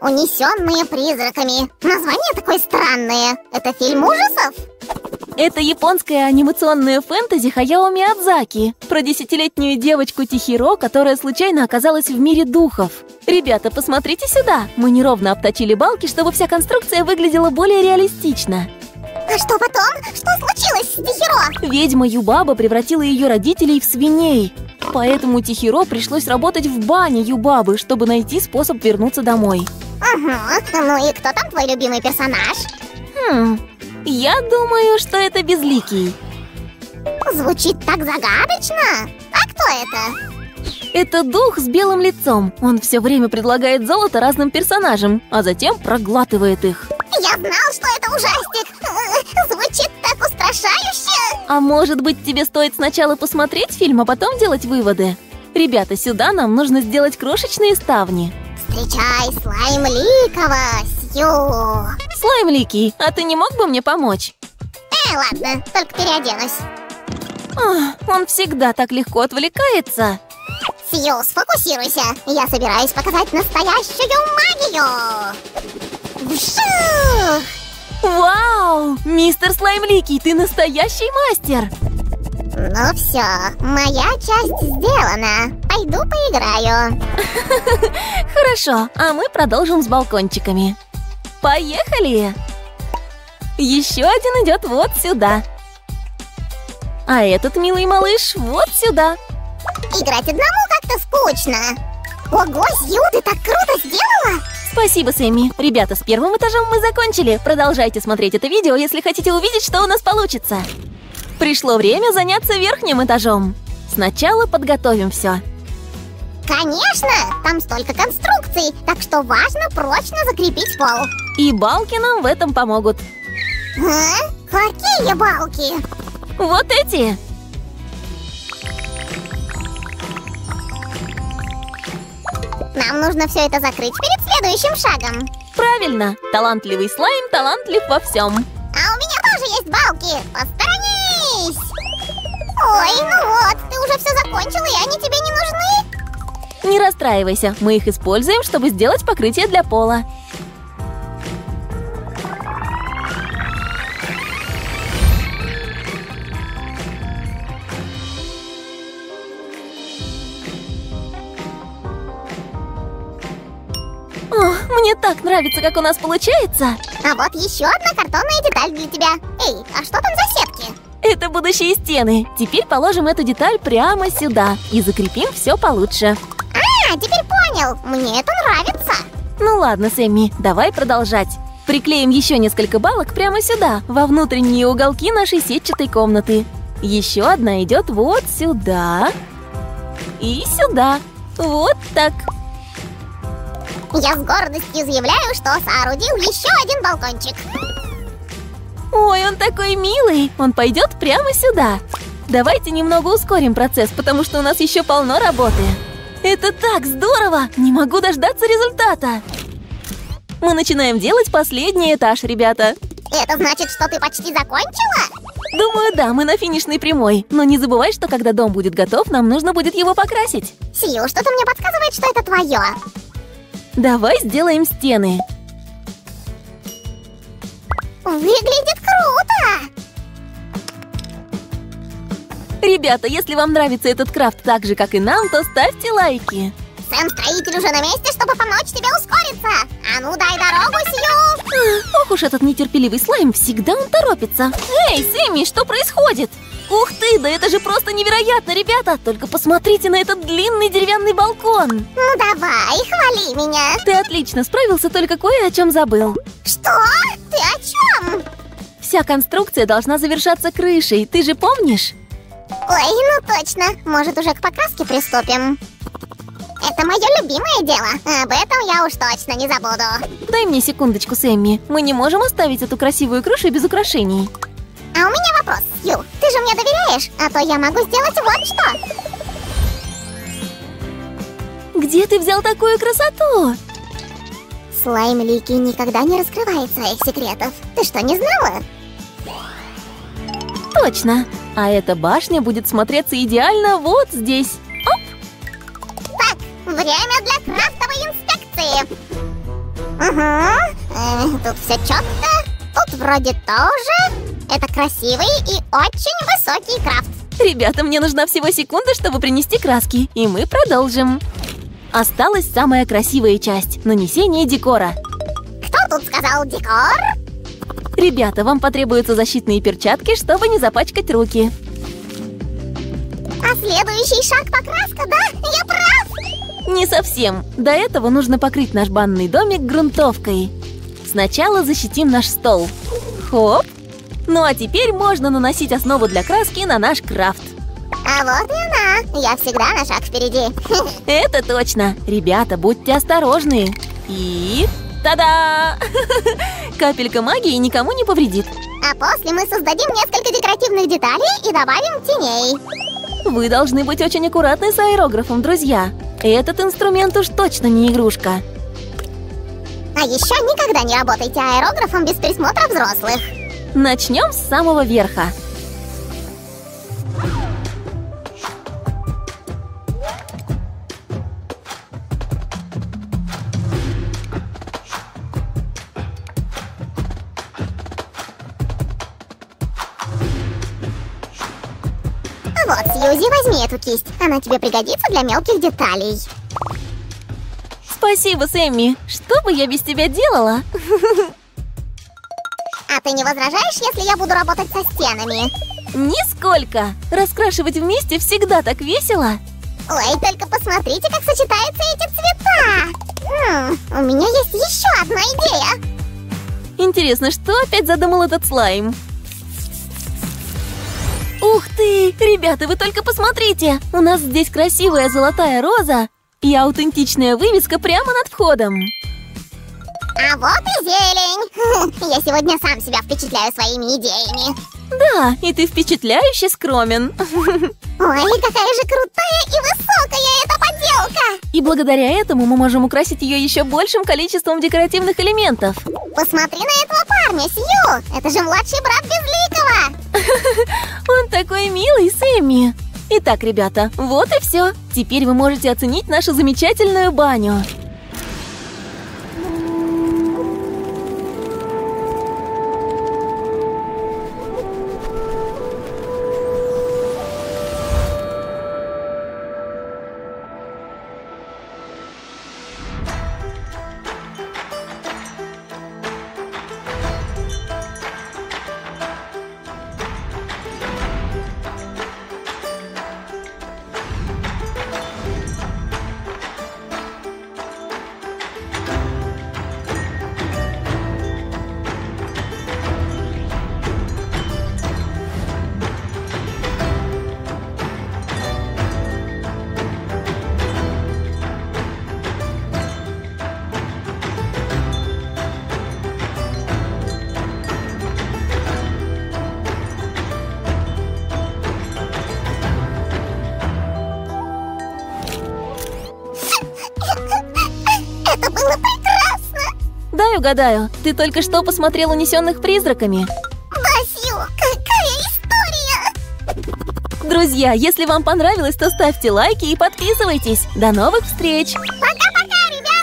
«Унесенные призраками». Название такое странное. Это фильм ужасов? Это японское анимационное фэнтези Хаяо Миядзаки про десятилетнюю девочку Тихиро, которая случайно оказалась в мире духов. Ребята, посмотрите сюда. Мы неровно обточили балки, чтобы вся конструкция выглядела более реалистично. А что потом? Что случилось с Тихиро? Ведьма Юбаба превратила ее родителей в свиней. Поэтому Тихиро пришлось работать в бане Юбабы, чтобы найти способ вернуться домой. Ага, ну и кто там твой любимый персонаж? Я думаю, что это Безликий. Звучит так загадочно. А кто это? Это дух с белым лицом. Он все время предлагает золото разным персонажам, а затем проглатывает их. Я знал, что это ужастик. Звучит так устрашающе. А может быть, тебе стоит сначала посмотреть фильм, а потом делать выводы? Ребята, сюда нам нужно сделать крошечные ставни. Встречай слайм Ликого, Сью. Слайм Ликий, а ты не мог бы мне помочь? Ладно, только переоденусь. Он всегда так легко отвлекается. Сью, сфокусируйся. Я собираюсь показать настоящую магию. Вжух! Вау! Мистер Слайм Ликий, ты настоящий мастер! Ну все, моя часть сделана. Пойду поиграю. Хорошо, а мы продолжим с балкончиками. Поехали! Еще один идет вот сюда. А этот, милый малыш, вот сюда. Играть одному как-то скучно. Ого, Сью, ты так круто сделала! Спасибо, Сэмми. Ребята, с первым этажом мы закончили. Продолжайте смотреть это видео, если хотите увидеть, что у нас получится. Пришло время заняться верхним этажом. Сначала подготовим все. Конечно! Там столько конструкций, так что важно прочно закрепить пол. И балки нам в этом помогут. А? Какие балки? Вот эти! Нам нужно все это закрыть перед следующим шагом. Правильно! Талантливый слайм талантлив во всем. А у меня тоже есть балки! Посторонись! Ой, ну вот! Ты уже все закончила, и они тебе не нужны? Не расстраивайся, мы их используем, чтобы сделать покрытие для пола. Мне так нравится, как у нас получается. А вот еще одна картонная деталь для тебя. Эй, а что там за сетки? Это будущие стены. Теперь положим эту деталь прямо сюда и закрепим все получше. А, теперь понял. Мне это нравится. Ну ладно, Сэмми, давай продолжать. Приклеим еще несколько балок прямо сюда, во внутренние уголки нашей сетчатой комнаты. Еще одна идет вот сюда и сюда. Вот так. Я с гордостью заявляю, что соорудил еще один балкончик. Ой, он такой милый. Он пойдет прямо сюда. Давайте немного ускорим процесс, потому что у нас еще полно работы. Это так здорово! Не могу дождаться результата. Мы начинаем делать последний этаж, ребята. Это значит, что ты почти закончила? Думаю, да, мы на финишной прямой. Но не забывай, что когда дом будет готов, нам нужно будет его покрасить. Сью, что-то мне подсказывает, что это твое. Давай сделаем стены. Выглядит круто! Ребята, если вам нравится этот крафт так же, как и нам, то ставьте лайки. Сэм-строитель уже на месте, чтобы помочь тебе ускориться. А ну дай дорогу, Сью! Ох уж этот нетерпеливый слайм, всегда он торопится. Эй, Сэмми, что происходит? Ух ты, да это же просто невероятно, ребята! Только посмотрите на этот длинный деревянный балкон! Ну давай, хвали меня! Ты отлично справился, только кое о чем забыл. Что? Ты о чем? Вся конструкция должна завершаться крышей, ты же помнишь? Ой, ну точно! Может, уже к покраске приступим? Это мое любимое дело, об этом я уж точно не забуду. Дай мне секундочку, Сэмми, мы не можем оставить эту красивую крышу без украшений. А у меня вопрос, Сью, ты же мне доверяешь, а то я могу сделать вот что. Где ты взял такую красоту? Слайм Лики никогда не раскрывает своих секретов, ты что, не знала? Точно, а эта башня будет смотреться идеально вот здесь. Оп! Так, время для крафтовой инспекции. Угу, тут все четко, тут вроде тоже. Это красивый и очень высокий крафт. Ребята, мне нужна всего секунда, чтобы принести краски. И мы продолжим. Осталась самая красивая часть – нанесение декора. Кто тут сказал декор? Ребята, вам потребуются защитные перчатки, чтобы не запачкать руки. А следующий шаг – покраска, да? Я прав? Не совсем. До этого нужно покрыть наш банный домик грунтовкой. Сначала защитим наш стол. Хоп! Ну а теперь можно наносить основу для краски на наш крафт. А вот и она. Я всегда на шаг впереди. Это точно. Ребята, будьте осторожны. И... Та-да! Капелька магии никому не повредит. А после мы создадим несколько декоративных деталей и добавим теней. Вы должны быть очень аккуратны с аэрографом, друзья. Этот инструмент уж точно не игрушка. А еще никогда не работайте аэрографом без присмотра взрослых. Начнем с самого верха. Вот, Сьюзи, возьми эту кисть. Она тебе пригодится для мелких деталей. Спасибо, Сэмми. Что бы я без тебя делала? А ты не возражаешь, если я буду работать со стенами? Нисколько! Раскрашивать вместе всегда так весело! Ой, только посмотрите, как сочетаются эти цвета! У меня есть еще одна идея! Интересно, что опять задумал этот слайм? Ух ты! Ребята, вы только посмотрите! У нас здесь красивая золотая роза и аутентичная вывеска прямо над входом! А вот и зелень! Я сегодня сам себя впечатляю своими идеями. Да, и ты впечатляюще скромен. Ой, какая же крутая и высокая эта поделка! И благодаря этому мы можем украсить ее еще большим количеством декоративных элементов. Посмотри на этого парня, Сью! Это же младший брат Безликого! Он такой милый, Сэмми! Итак, ребята, вот и все. Теперь вы можете оценить нашу замечательную баню. угадаю, ты только что посмотрел «Унесенных призраками». Васю, какая история! Друзья, если вам понравилось, то ставьте лайки и подписывайтесь. До новых встреч! Пока-пока, ребята!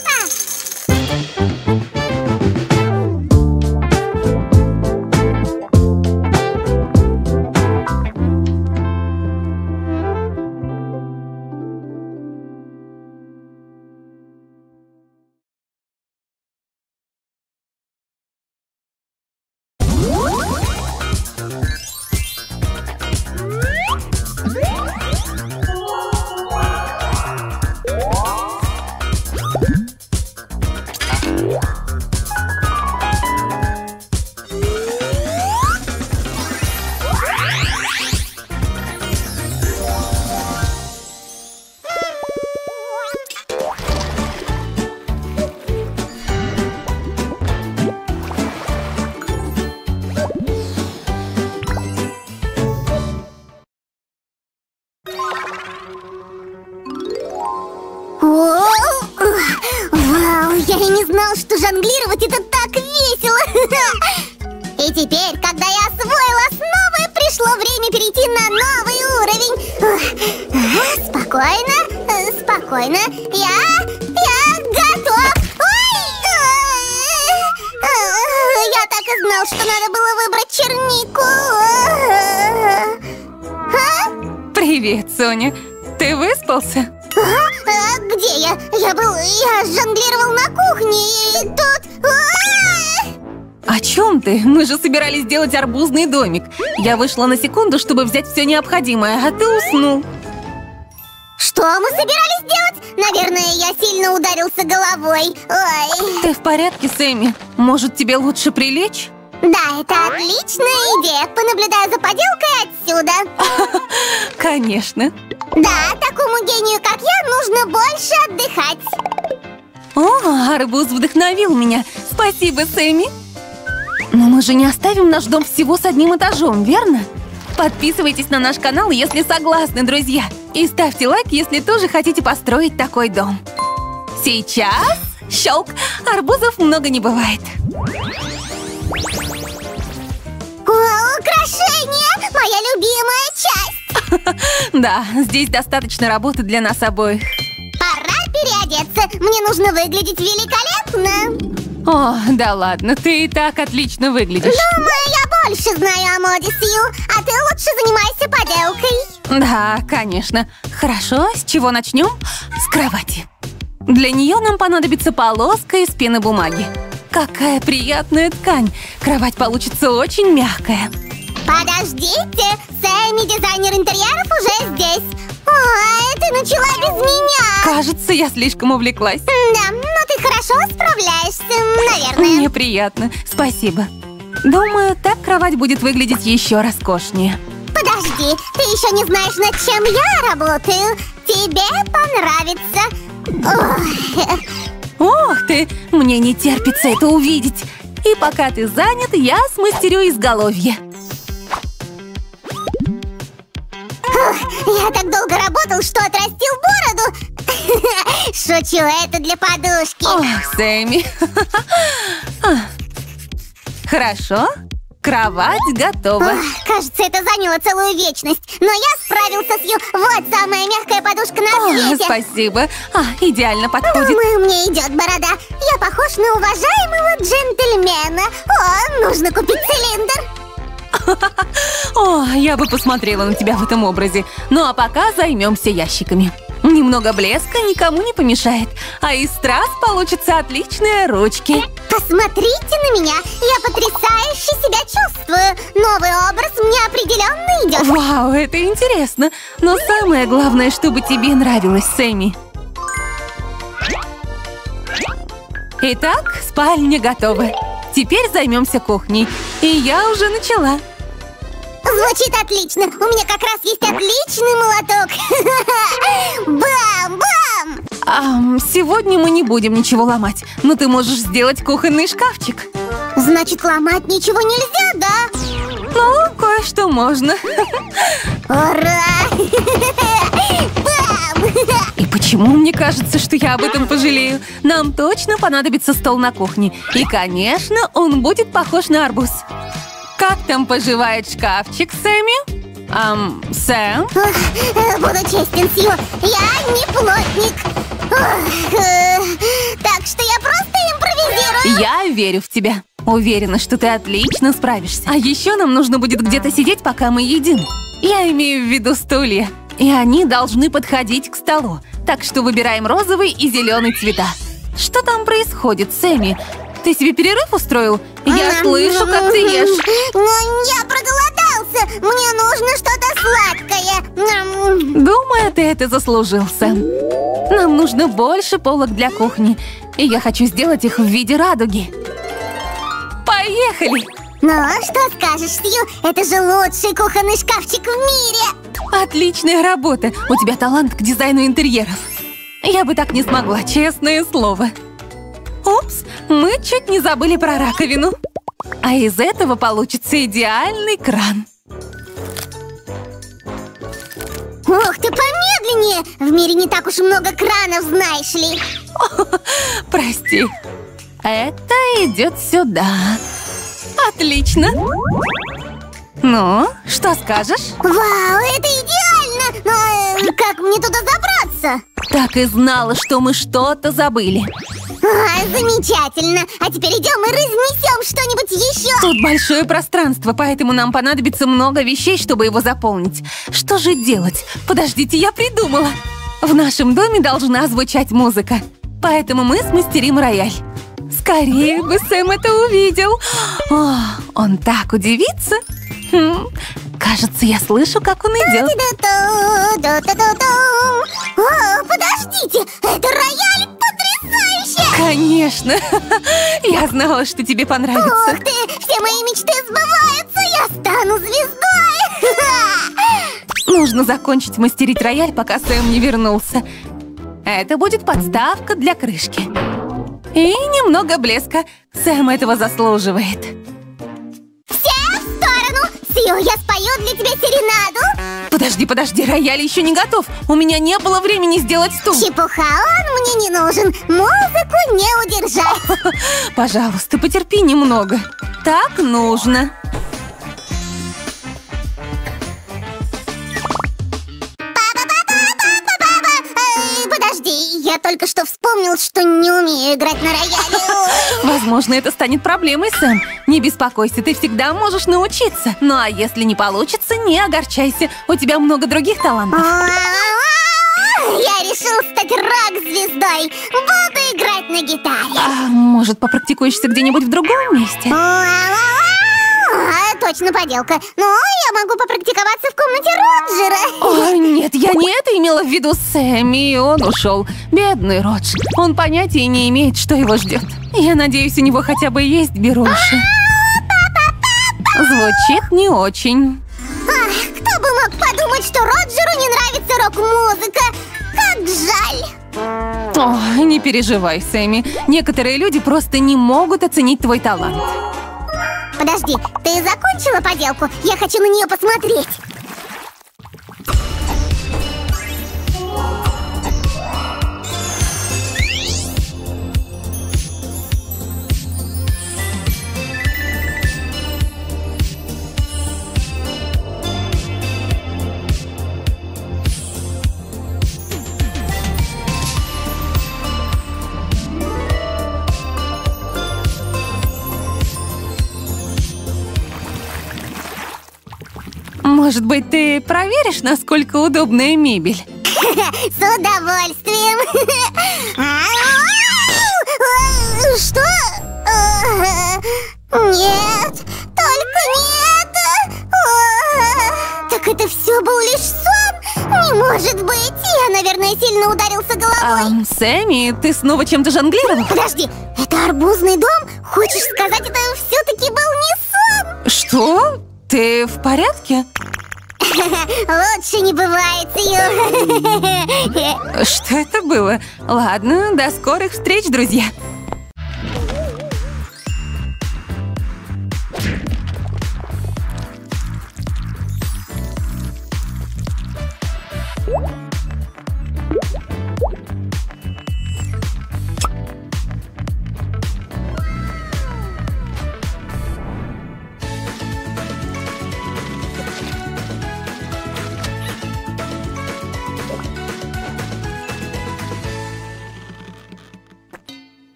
Жонглировать это так весело! И теперь, когда я освоила основы, пришло время перейти на новый уровень. Спокойно, спокойно. Я готов. Ой! Я так и знал, что надо было выбрать чернику. А? Привет, Соня. Ты выспался? А где я? Я жонглировал на кухне, и тут... О чем ты? Мы же собирались делать арбузный домик. Я вышла на секунду, чтобы взять все необходимое, а ты уснул. Что мы собирались делать? Наверное, я сильно ударился головой. Ой. Ты в порядке, Сэмми? Может, тебе лучше прилечь? Да, это отличная идея. Понаблюдаю за поделкой отсюда. Конечно. Да, такому гению, как я, нужно больше отдыхать. О, арбуз вдохновил меня. Спасибо, Сэмми. Но мы же не оставим наш дом всего с одним этажом, верно? Подписывайтесь на наш канал, если согласны, друзья. И ставьте лайк, если тоже хотите построить такой дом. Сейчас щелк. Арбузов много не бывает. О, украшение! Моя любимая часть! Да, здесь достаточно работы для нас обоих. Пора переодеться. Мне нужно выглядеть великолепно. О, да ладно, ты и так отлично выглядишь. Думаю, я больше знаю о моде, Сью, а ты лучше занимайся поделкой. Да, конечно. Хорошо, с чего начнем? С кровати. Для нее нам понадобится полоска из пенобумаги. Какая приятная ткань! Кровать получится очень мягкая. Подождите! Сэмми, дизайнер интерьеров, уже здесь. Ой, ты начала без меня! Кажется, я слишком увлеклась. Да, но ты хорошо справляешься, наверное. Мне приятно, спасибо. Думаю, так кровать будет выглядеть еще роскошнее. Подожди, ты еще не знаешь, над чем я работаю. Тебе понравится. Ой. Ох ты! Мне не терпится это увидеть. И пока ты занят, я смастерю изголовье. Я так долго работал, что отрастил бороду. Шучу, это для подушки. Ох, Сэмми. Хорошо, кровать готова. Кажется, это заняло целую вечность. Но я справился с ее. Вот самая мягкая подушка на свете. Спасибо. Идеально подходит. Думаю, мне идет борода. Я похож на уважаемого джентльмена. О, нужно купить цилиндр. О, я бы посмотрела на тебя в этом образе. Ну а пока займемся ящиками. Немного блеска никому не помешает. А из страз получатся отличные ручки. Посмотрите на меня. Я потрясающе себя чувствую. Новый образ мне определенно идет. Вау, это интересно. Но самое главное, чтобы тебе нравилось, Сэмми. Итак, спальня готова. Теперь займемся кухней. И я уже начала. Звучит отлично. У меня как раз есть отличный молоток. Бам-бам! Сегодня мы не будем ничего ломать. Но ты можешь сделать кухонный шкафчик. Значит, ломать ничего нельзя, да? Ну, кое-что можно. Ура! Бам! И почему мне кажется, что я об этом пожалею? Нам точно понадобится стол на кухне. И, конечно, он будет похож на арбуз. Как там поживает шкафчик, Сэмми? Сэм? Буду честен, Сью, я не плотник. Так что я просто импровизирую. Я верю в тебя. Уверена, что ты отлично справишься. А еще нам нужно будет где-то сидеть, пока мы едим. Я имею в виду стулья. И они должны подходить к столу. Так что выбираем розовый и зеленый цвета. Что там происходит, Сэмми? Ты себе перерыв устроил? Я слышу, как ты ешь. Я проголодался. Мне нужно что-то сладкое. Думаю, ты это заслужил, Сэм. Нам нужно больше полок для кухни. И я хочу сделать их в виде радуги. Поехали! Ну, что скажешь, Сью? Это же лучший кухонный шкафчик в мире! Отличная работа! У тебя талант к дизайну интерьеров. Я бы так не смогла, честное слово. Упс, мы чуть не забыли про раковину. А из этого получится идеальный кран. Ох ты, помедленнее! В мире не так уж много кранов, знаешь ли. Прости. Это идет сюда. Отлично. Ну, что скажешь? Вау, это идеально! Но как мне туда забраться? Так и знала, что мы что-то забыли. Замечательно! А теперь идем и разнесем что-нибудь еще! Тут большое пространство, поэтому нам понадобится много вещей, чтобы его заполнить. Что же делать? Подождите, я придумала! В нашем доме должна звучать музыка, поэтому мы смастерим рояль. Скорее бы Сэм это увидел! О, он так удивится! Кажется, я слышу, как он идет. О, подождите! Это рояль! Конечно! Я знала, что тебе понравится. Ух ты! Все мои мечты сбываются! Я стану звездой! Нужно закончить мастерить рояль, пока Сэм не вернулся. Это будет подставка для крышки. И немного блеска. Сэм этого заслуживает. Все в сторону! Сью, я спою для тебя серенаду. Подожди, рояль еще не готов. У меня не было времени сделать стул. Чепуха, он мне не нужен. Музыку не удержать. Пожалуйста, потерпи немного. Так нужно. Подожди, я только что вспомнил, что не умею играть на рояле. Возможно, это станет проблемой, Сэм. Не беспокойся, ты всегда можешь научиться. Ну а если не получится, не огорчайся. У тебя много других талантов. Я решил стать рок-звездой. Буду играть на гитаре. А может, попрактикуешься где-нибудь в другом месте? Точно поделка. Но я могу попрактиковаться в комнате Роджера. О, нет, я не это имела в виду, Сэмми. Он ушел. Бедный Родж. Он понятия не имеет, что его ждет. Я надеюсь, у него хотя бы есть беруши. Звучит не очень. Кто бы мог подумать, что Роджеру не нравится рок-музыка. Как жаль. О, не переживай, Сэмми. Некоторые люди просто не могут оценить твой талант. Подожди, ты закончила поделку? Я хочу на нее посмотреть. Может быть, ты проверишь, насколько удобная мебель? С удовольствием. Что? Нет, только нет. Так это все был лишь сон? Не может быть. Я, наверное, сильно ударился головой. Сэмми, ты снова чем-то жонглировал? Подожди, это арбузный дом? Хочешь сказать, это все-таки был не сон? Что? Ты в порядке? Лучше не бывает, Сью. Что это было? Ладно, до скорых встреч, друзья.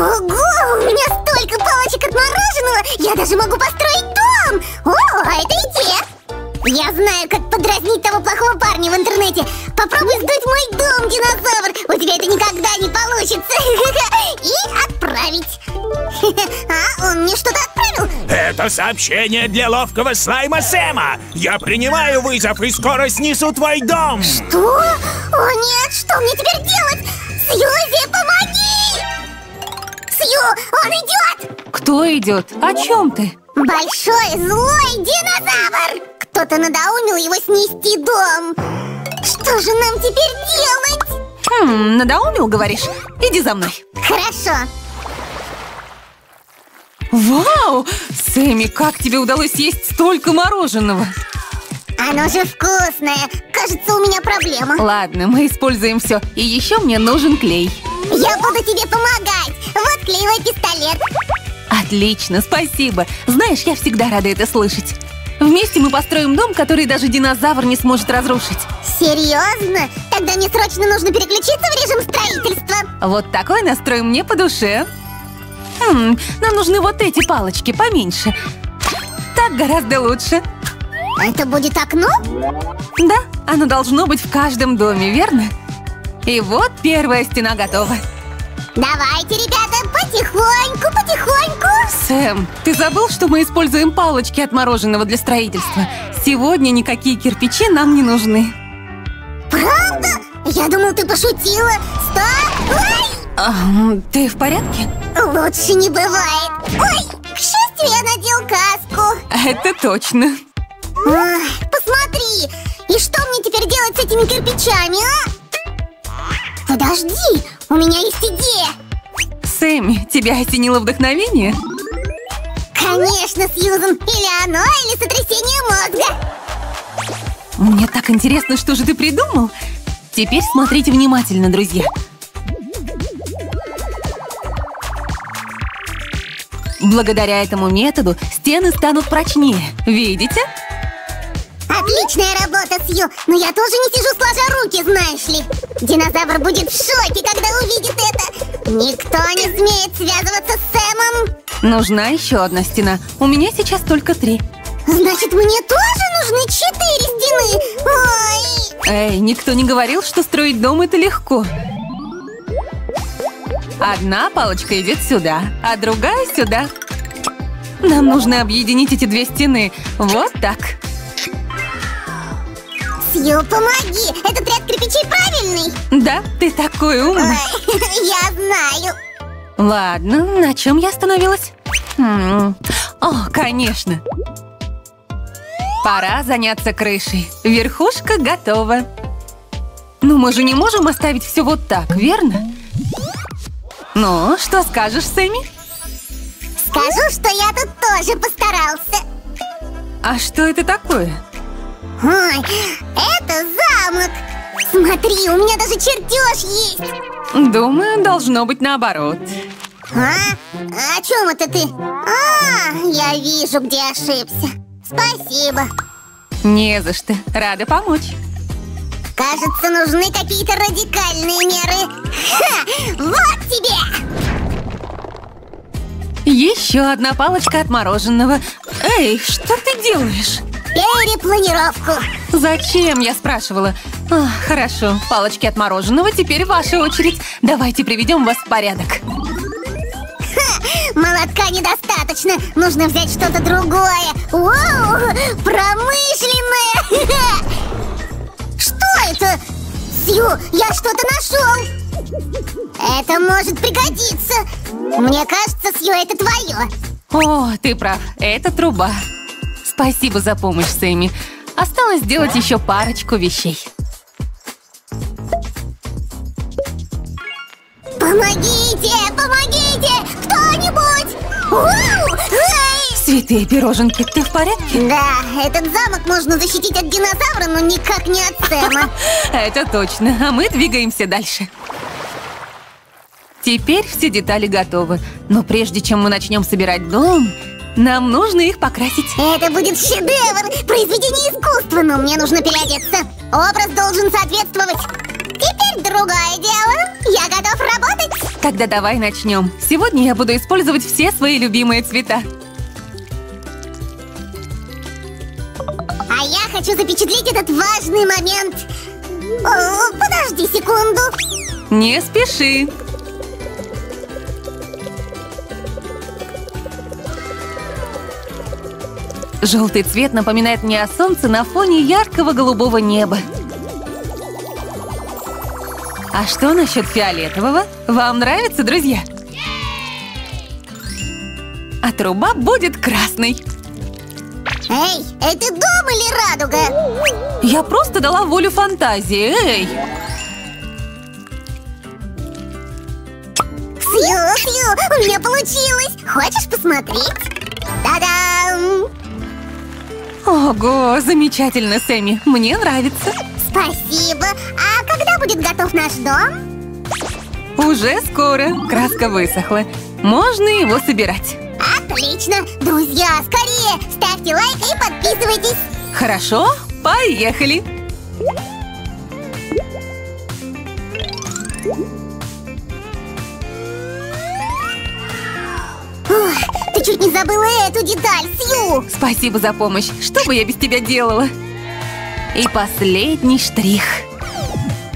Ого, у меня столько палочек от мороженого! Я даже могу построить дом! О, а это идея! Я знаю, как подразнить того плохого парня в интернете. Попробуй сдуть мой дом, динозавр. У тебя это никогда не получится. И отправить. А он мне что-то отправил? Это сообщение для ловкого слайма Сэма. Я принимаю вызов и скоро снесу твой дом. Что? О нет, что мне теперь делать? Сьюзи, помоги! Сью, он идет! Кто идет? О чем ты? Большой злой динозавр! Кто-то надоумил его снести дом. Что же нам теперь делать? Надоумил, говоришь? Иди за мной. Хорошо. Вау! Сэмми, как тебе удалось съесть столько мороженого? Оно же вкусное. Кажется, у меня проблема. Ладно, мы используем все. И еще мне нужен клей. Я буду тебе помогать. Вот клеевой пистолет. Отлично, спасибо. Знаешь, я всегда рада это слышать. Вместе мы построим дом, который даже динозавр не сможет разрушить. Серьезно? Тогда мне срочно нужно переключиться в режим строительства. Вот такой настрой мне по душе. Нам нужны вот эти палочки, поменьше. Так гораздо лучше. Это будет окно? Да, оно должно быть в каждом доме, верно? И вот первая стена готова. Давайте, ребята, потихоньку, потихоньку. Сэм, ты забыл, что мы используем палочки от мороженого для строительства? Сегодня никакие кирпичи нам не нужны. Правда? Я думал, ты пошутила. Стоп! Ой! Ты в порядке? Лучше не бывает. Ой, к счастью, я надел каску. Это точно. Ой, посмотри, и что мне теперь делать с этими кирпичами, а? Подожди, у меня есть идея. Сэмми, тебя осенило вдохновение? Конечно, Сьюзан. Или оно, или сотрясение мозга. Мне так интересно, что же ты придумал. Теперь смотрите внимательно, друзья. Благодаря этому методу стены станут прочнее. Видите? Отличная работа, Сью, но я тоже не сижу сложа руки, знаешь ли. Динозавр будет в шоке, когда увидит это. Никто не смеет связываться с Сэмом. Нужна еще одна стена. У меня сейчас только 3. Значит, мне тоже нужны 4 стены. Ой. Эй, никто не говорил, что строить дом это легко. Одна палочка идет сюда, а другая сюда. Нам нужно объединить эти 2 стены. Вот так. Сью, помоги! Этот ряд кирпичей правильный? Да, ты такой умный. Я знаю. Ладно, на чем я остановилась? О, конечно. Пора заняться крышей. Верхушка готова. Но мы же не можем оставить все вот так, верно? Ну, что скажешь, Сэмми? Скажу, что я тут тоже постарался. А что это такое? Ой, это замок! Смотри, у меня даже чертеж есть! Думаю, должно быть наоборот. А? О чем это ты? Я вижу, где ошибся. Спасибо. Не за что. Рада помочь. Кажется, нужны какие-то радикальные меры. Ха! Вот тебе! Еще одна палочка от мороженого. Эй, что ты делаешь? Перепланировку. Зачем, я спрашивала. Хорошо, палочки от мороженого, теперь ваша очередь. Давайте приведем вас в порядок. Молотка недостаточно. Нужно взять что-то другое. Вау, промышленное. Что это? Сью, я что-то нашел. Это может пригодиться. Мне кажется, Сью, это твое. О, ты прав, это труба. Спасибо за помощь, Сэмми. Осталось сделать еще парочку вещей. Помогите! Помогите! Кто-нибудь! Святые пироженки, ты в порядке? Да, этот замок можно защитить от динозавра, но никак не от Сэма. Это точно. А мы двигаемся дальше. Теперь все детали готовы. Но прежде чем мы начнем собирать дом... Нам нужно их покрасить. Это будет шедевр, произведение искусства, но мне нужно переодеться. Образ должен соответствовать. Теперь другое дело. Я готов работать. Тогда давай начнем. Сегодня я буду использовать все свои любимые цвета. А я хочу запечатлеть этот важный момент. О, подожди секунду. Не спеши. Желтый цвет напоминает мне о солнце на фоне яркого голубого неба. А что насчет фиолетового? Вам нравится, друзья? А труба будет красной. Эй, это дом или радуга? Я просто дала волю фантазии, эй! Сью, у меня получилось! Хочешь посмотреть? Та-дам! Ого, замечательно, Сэмми, мне нравится. Спасибо. А когда будет готов наш дом? Уже скоро. Краска высохла. Можно его собирать. Отлично. Друзья, скорее ставьте лайк и подписывайтесь. Хорошо, поехали. Ох, ты чуть не забыла эту деталь, Сью. Спасибо за помощь. Что бы я без тебя делала? И последний штрих.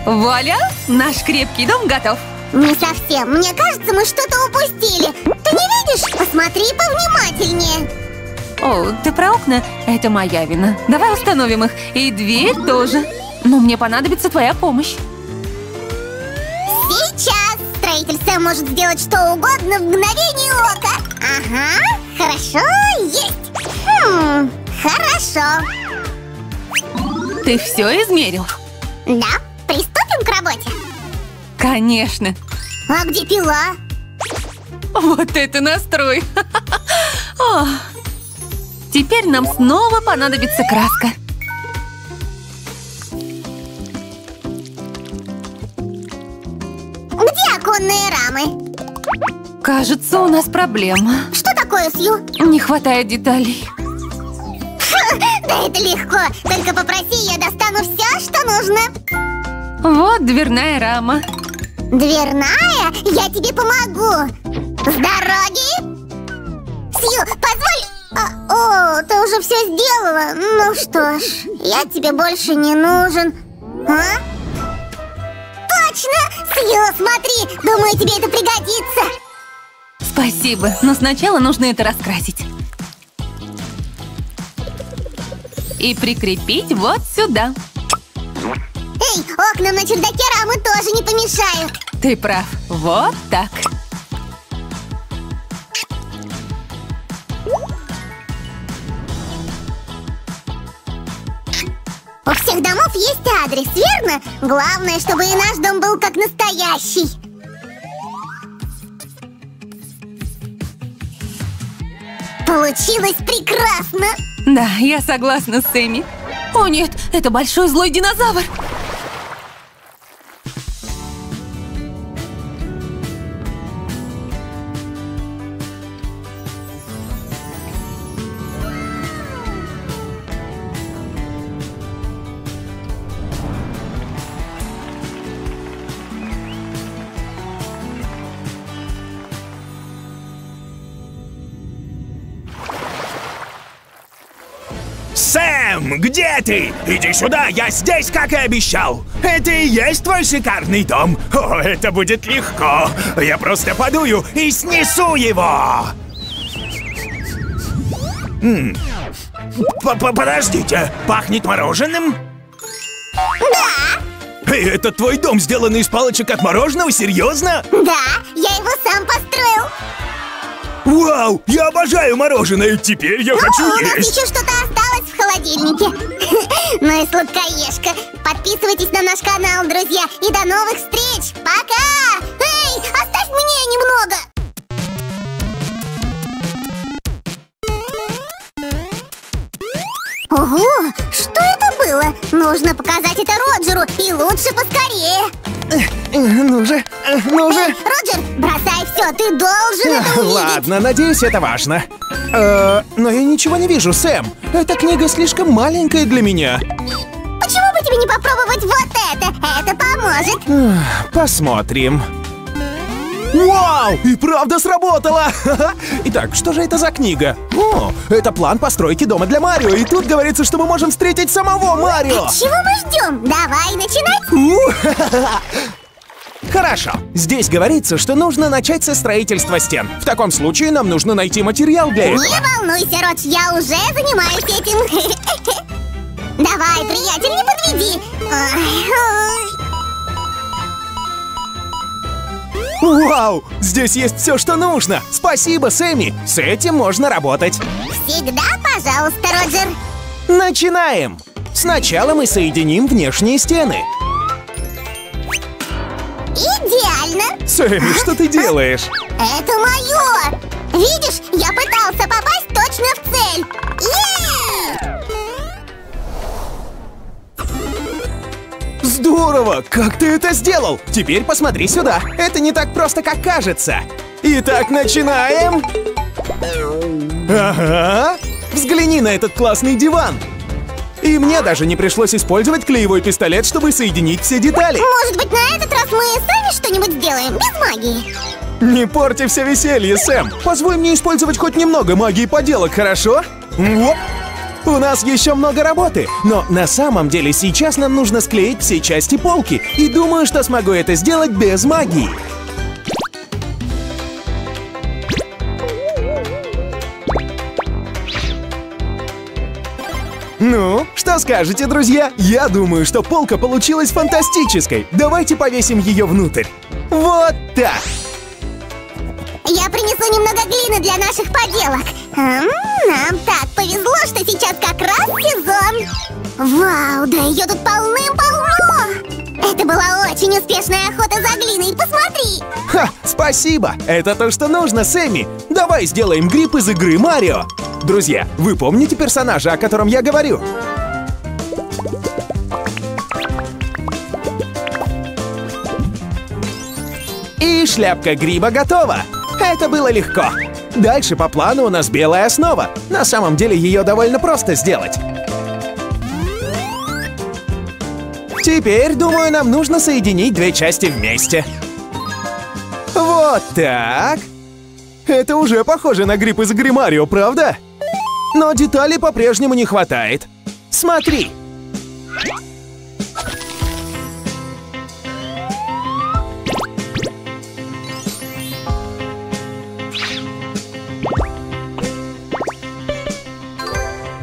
Вуаля! Наш крепкий дом готов. Не совсем. Мне кажется, мы что-то упустили. Ты не видишь? Посмотри повнимательнее. О, ты про окна? Это моя вина. Давай установим их. И дверь тоже. Но мне понадобится твоя помощь. Сейчас. Строительство может сделать что угодно в мгновение ока. Ага. Хорошо. Есть. Хорошо. Ты все измерил? Да. Приступим к работе? Конечно. А где пила? Вот это настрой. О. Теперь нам снова понадобится краска. Где оконные рамы? Кажется, у нас проблема. Что такое, Сью? Не хватает деталей. Да это легко. Только попроси, я достану все, что нужно. Вот дверная рама. Дверная? Я тебе помогу. С дороги. Сью, позволь. О, ты уже все сделала. Ну что ж, я тебе больше не нужен. А? Точно! Сью, смотри. Думаю, тебе это пригодится. Спасибо, но сначала нужно это раскрасить. И прикрепить вот сюда. Эй, окнам на чердаке рамы тоже не помешают. Ты прав. Вот так. У всех домов есть адрес, верно? Главное, чтобы и наш дом был как настоящий. Получилось прекрасно! Да, я согласна с Сэмми. О нет, это большой злой динозавр. Где ты? Иди сюда, я здесь, как и обещал. Это и есть твой шикарный дом. О, это будет легко. Я просто подую и снесу его. Подождите, пахнет мороженым? Да. Эй, это твой дом, сделанный из палочек от мороженого? Серьезно? Да, я его сам построил. Вау, я обожаю мороженое, теперь я хочу есть. У нас еще что-то осталось в холодильнике. Ну и сладкоежка. Подписывайтесь на наш канал, друзья. И до новых встреч. Пока! Эй, оставь мне немного. Ого, что это было? Нужно показать это Роджеру. И лучше поскорее. Ну же. Эй, Роджер, бросай все, ты должен это увидеть. Ладно, надеюсь, это важно. Но я ничего не вижу, Сэм. Эта книга слишком маленькая для меня. Почему бы тебе не попробовать вот это? Это поможет. Посмотрим. Вау! И правда сработало! Итак, что же это за книга? О, это план постройки дома для Марио. И тут говорится, что мы можем встретить самого Марио. Чего мы ждем? Давай начинать! Хорошо. Здесь говорится, что нужно начать со строительства стен. В таком случае нам нужно найти материал для этого. Не волнуйся, Родж, я уже занимаюсь этим. Давай, приятель, не подведи. Вау! Здесь есть все, что нужно. Спасибо, Сэмми. С этим можно работать. Всегда, пожалуйста, Роджер. Начинаем. Сначала мы соединим внешние стены. Идеально! Сэмми, что ты делаешь? Это мое! Видишь, я пытался попасть точно в цель! Е-е-е! Здорово! Как ты это сделал? Теперь посмотри сюда! Это не так просто, как кажется! Итак, начинаем! Ага! Взгляни на этот классный диван! И мне даже не пришлось использовать клеевой пистолет, чтобы соединить все детали. Может быть, на этот раз мы сами что-нибудь сделаем, без магии? Не порти все веселье, Сэм. Позволь мне использовать хоть немного магии поделок, хорошо? Оп. У нас еще много работы, но на самом деле сейчас нам нужно склеить все части полки. И думаю, что смогу это сделать без магии. Ну, что скажете, друзья? Я думаю, что полка получилась фантастической. Давайте повесим ее внутрь. Вот так. Я принесу немного глины для наших поделок. Нам так повезло, что сейчас как раз сезон. Вау, да ее тут полным-полно. Это была очень успешная охота за глиной, посмотри. Ха, спасибо. Это то, что нужно, Сэмми. Давай сделаем гриб из игры Марио. Друзья, вы помните персонажа, о котором я говорю? И шляпка гриба готова! Это было легко! Дальше по плану у нас белая основа. На самом деле ее довольно просто сделать. Теперь, думаю, нам нужно соединить две части вместе. Вот так! Это уже похоже на гриб из игры Марио, правда? Но деталей по-прежнему не хватает. Смотри!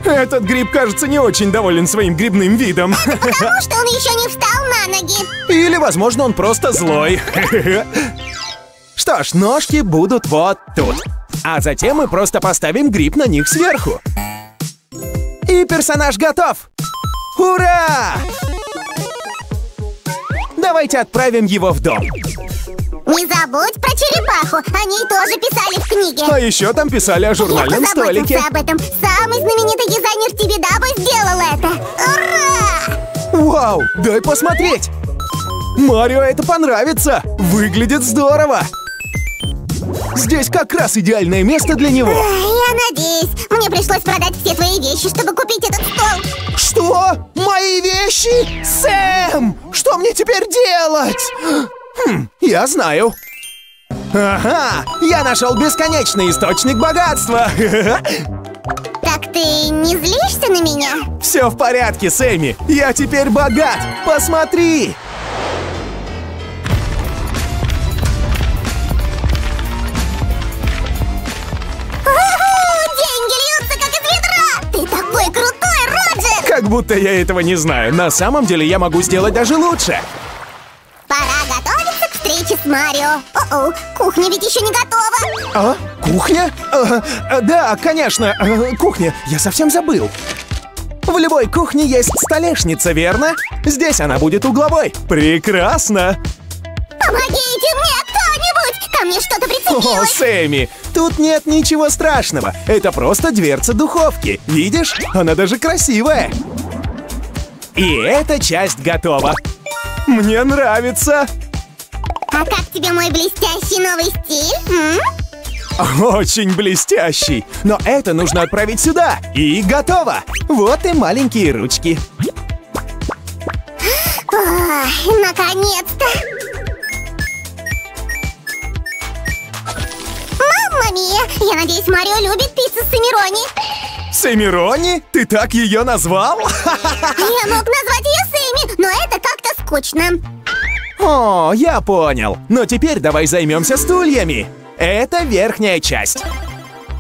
Этот гриб, кажется, не очень доволен своим грибным видом. Это потому, что он еще не встал на ноги. Или, возможно, он просто злой. Что ж, ножки будут вот тут. А затем мы просто поставим гриб на них сверху. И персонаж готов! Ура! Давайте отправим его в дом. Не забудь про черепаху, о ней тоже писали в книге. А еще там писали о журнальном столике. Об этом. Самый знаменитый дизайнер Тибидаба сделал это. Ура! Вау, дай посмотреть. Марио это понравится. Выглядит здорово. Здесь как раз идеальное место для него. Я надеюсь. Мне пришлось продать все твои вещи, чтобы купить этот стол. Что? Мои вещи? Сэм! Что мне теперь делать? Я знаю. Ага! Я нашел бесконечный источник богатства. Так ты не злишься на меня? Все в порядке, Сэмми. Я теперь богат. Посмотри! Как будто я этого не знаю. На самом деле я могу сделать даже лучше. Пора готовиться к встрече с Марио. О-о, кухня ведь еще не готова. А? Кухня? Да, конечно, кухня. Я совсем забыл. В любой кухне есть столешница, верно? Здесь она будет угловой. Прекрасно. Помогите мне кто-нибудь! Ко мне что-то прицепилось. О, Сэмми, тут нет ничего страшного. Это просто дверца духовки. Видишь? Она даже красивая. И эта часть готова. Мне нравится. А как тебе мой блестящий новый стиль? Очень блестящий. Но это нужно отправить сюда. И готово. Вот и маленькие ручки. Наконец-то! Надеюсь, Марио любит пиццу Сэмирони. Сэмирони? Ты так ее назвал? Я мог назвать ее Сэмми, но это как-то скучно. О, я понял. Но теперь давай займемся стульями. Это верхняя часть.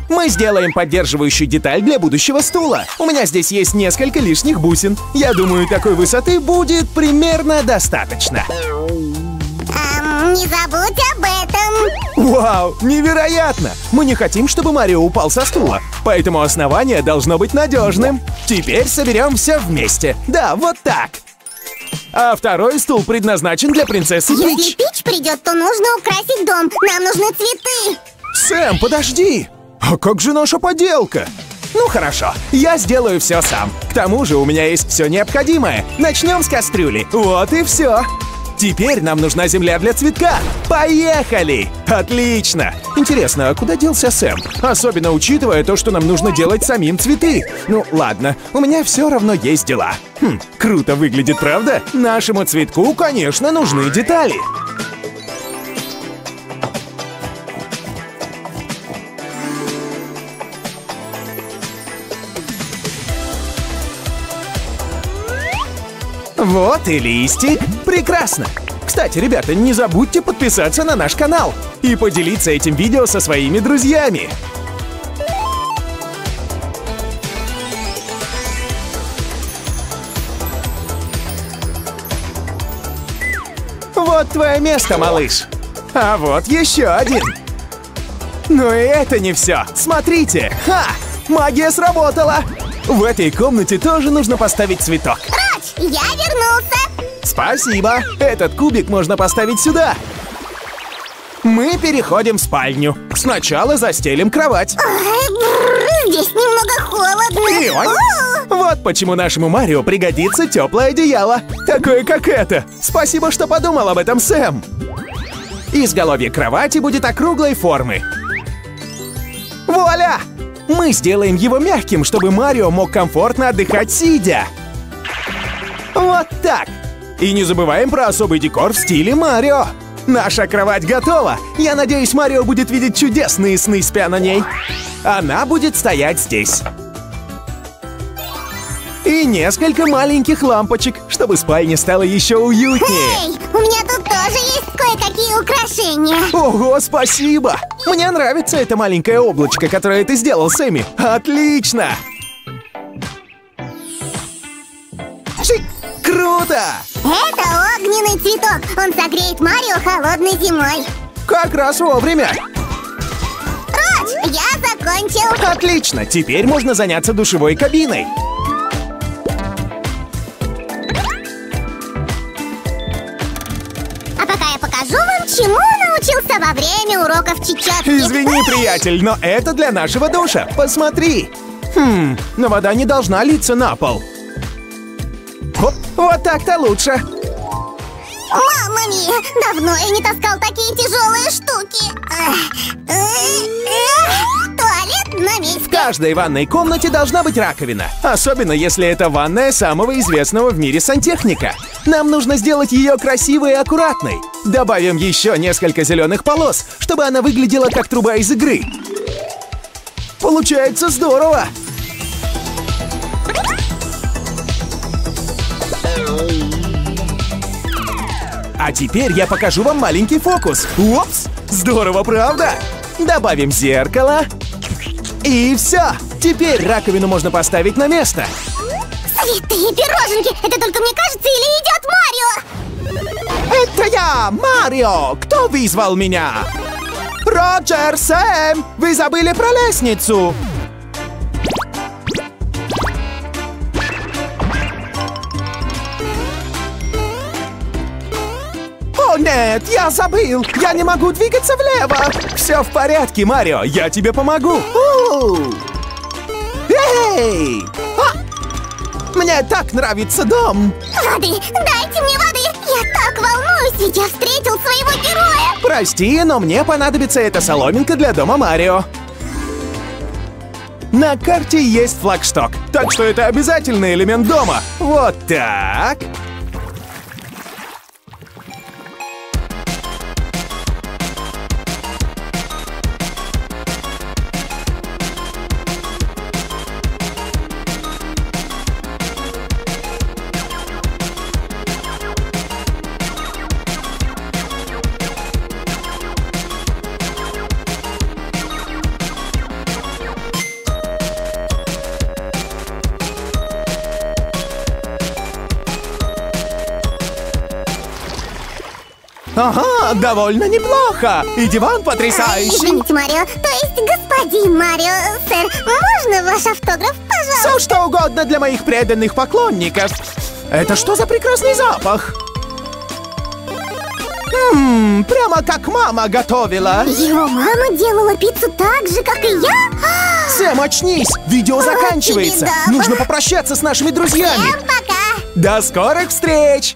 Мы сделаем поддерживающую деталь для будущего стула. У меня здесь есть несколько лишних бусин. Я думаю, такой высоты будет примерно достаточно. Не забудь об этом. Вау, невероятно! Мы не хотим, чтобы Марио упал со стула. Поэтому основание должно быть надежным. Теперь соберем все вместе. Да, вот так. А второй стул предназначен для принцессы Пич. Если Пич придет, то нужно украсить дом. Нам нужны цветы. Сэм, подожди. А как же наша поделка? Ну хорошо, я сделаю все сам. К тому же у меня есть все необходимое. Начнем с кастрюли. Вот и все. Теперь нам нужна земля для цветка. Поехали! Отлично! Интересно, а куда делся Сэм? Особенно учитывая то, что нам нужно делать самим цветы. Ну ладно, у меня все равно есть дела. Хм, круто выглядит, правда? Нашему цветку, конечно, нужны детали. Вот и листик. Прекрасно! Кстати, ребята, не забудьте подписаться на наш канал и поделиться этим видео со своими друзьями. Вот твое место, малыш. А вот еще один. Но и это не все. Смотрите! Ха! Магия сработала! В этой комнате тоже нужно поставить цветок. Я вернулся! Спасибо! Этот кубик можно поставить сюда. Мы переходим в спальню. Сначала застелим кровать. Здесь немного холодно. Вот почему нашему Марио пригодится теплое одеяло. Такое, как это. Спасибо, что подумал об этом, Сэм. Изголовье кровати будет округлой формы. Вуаля! Мы сделаем его мягким, чтобы Марио мог комфортно отдыхать сидя. Вот так! И не забываем про особый декор в стиле Марио! Наша кровать готова! Я надеюсь, Марио будет видеть чудесные сны, спя на ней! Она будет стоять здесь! И несколько маленьких лампочек, чтобы спальня стала еще уютнее! Эй, у меня тут тоже есть кое-какие украшения! Ого, спасибо! Мне нравится это маленькое облачко, которое ты сделал, Сэмми! Отлично! Круто! Это огненный цветок. Он согреет Марио холодной зимой. Как раз вовремя. Родж, я закончил. Отлично, теперь можно заняться душевой кабиной. А пока я покажу вам, чему научился во время уроков чечетки. Извини, приятель, но это для нашего душа. Посмотри. Хм, но вода не должна литься на пол. Оп, вот так-то лучше. Мама мия, давно я не таскал такие тяжелые штуки. Туалет на месте. В каждой ванной комнате должна быть раковина. Особенно, если это ванная самого известного в мире сантехника. Нам нужно сделать ее красивой и аккуратной. Добавим еще несколько зеленых полос, чтобы она выглядела как труба из игры. Получается здорово. А теперь я покажу вам маленький фокус. Упс! Здорово, правда? Добавим зеркало. И все! Теперь раковину можно поставить на место. Святые пироженки! Это только мне кажется или идет Марио? Это я, Марио! Кто вызвал меня? Роджер, Сэм! Вы забыли про лестницу! О, нет, я забыл! Я не могу двигаться влево! Все в порядке, Марио, я тебе помогу! Эй! А! Мне так нравится дом! Воды! Дайте мне воды! Я так волнуюсь, ведь я встретил своего героя! Прости, но мне понадобится эта соломинка для дома Марио. На карте есть флагшток, так что это обязательный элемент дома. Вот так... Ага, довольно неплохо. И диван потрясающий. Извините, Марио, то есть господин Марио, сэр, можно ваш автограф, пожалуйста? Все что угодно для моих преданных поклонников. Это что за прекрасный запах? Прямо как мама готовила. Его мама делала пиццу так же, как и я? Сэм, очнись, видео заканчивается. Нужно попрощаться с нашими друзьями. Всем пока. До скорых встреч.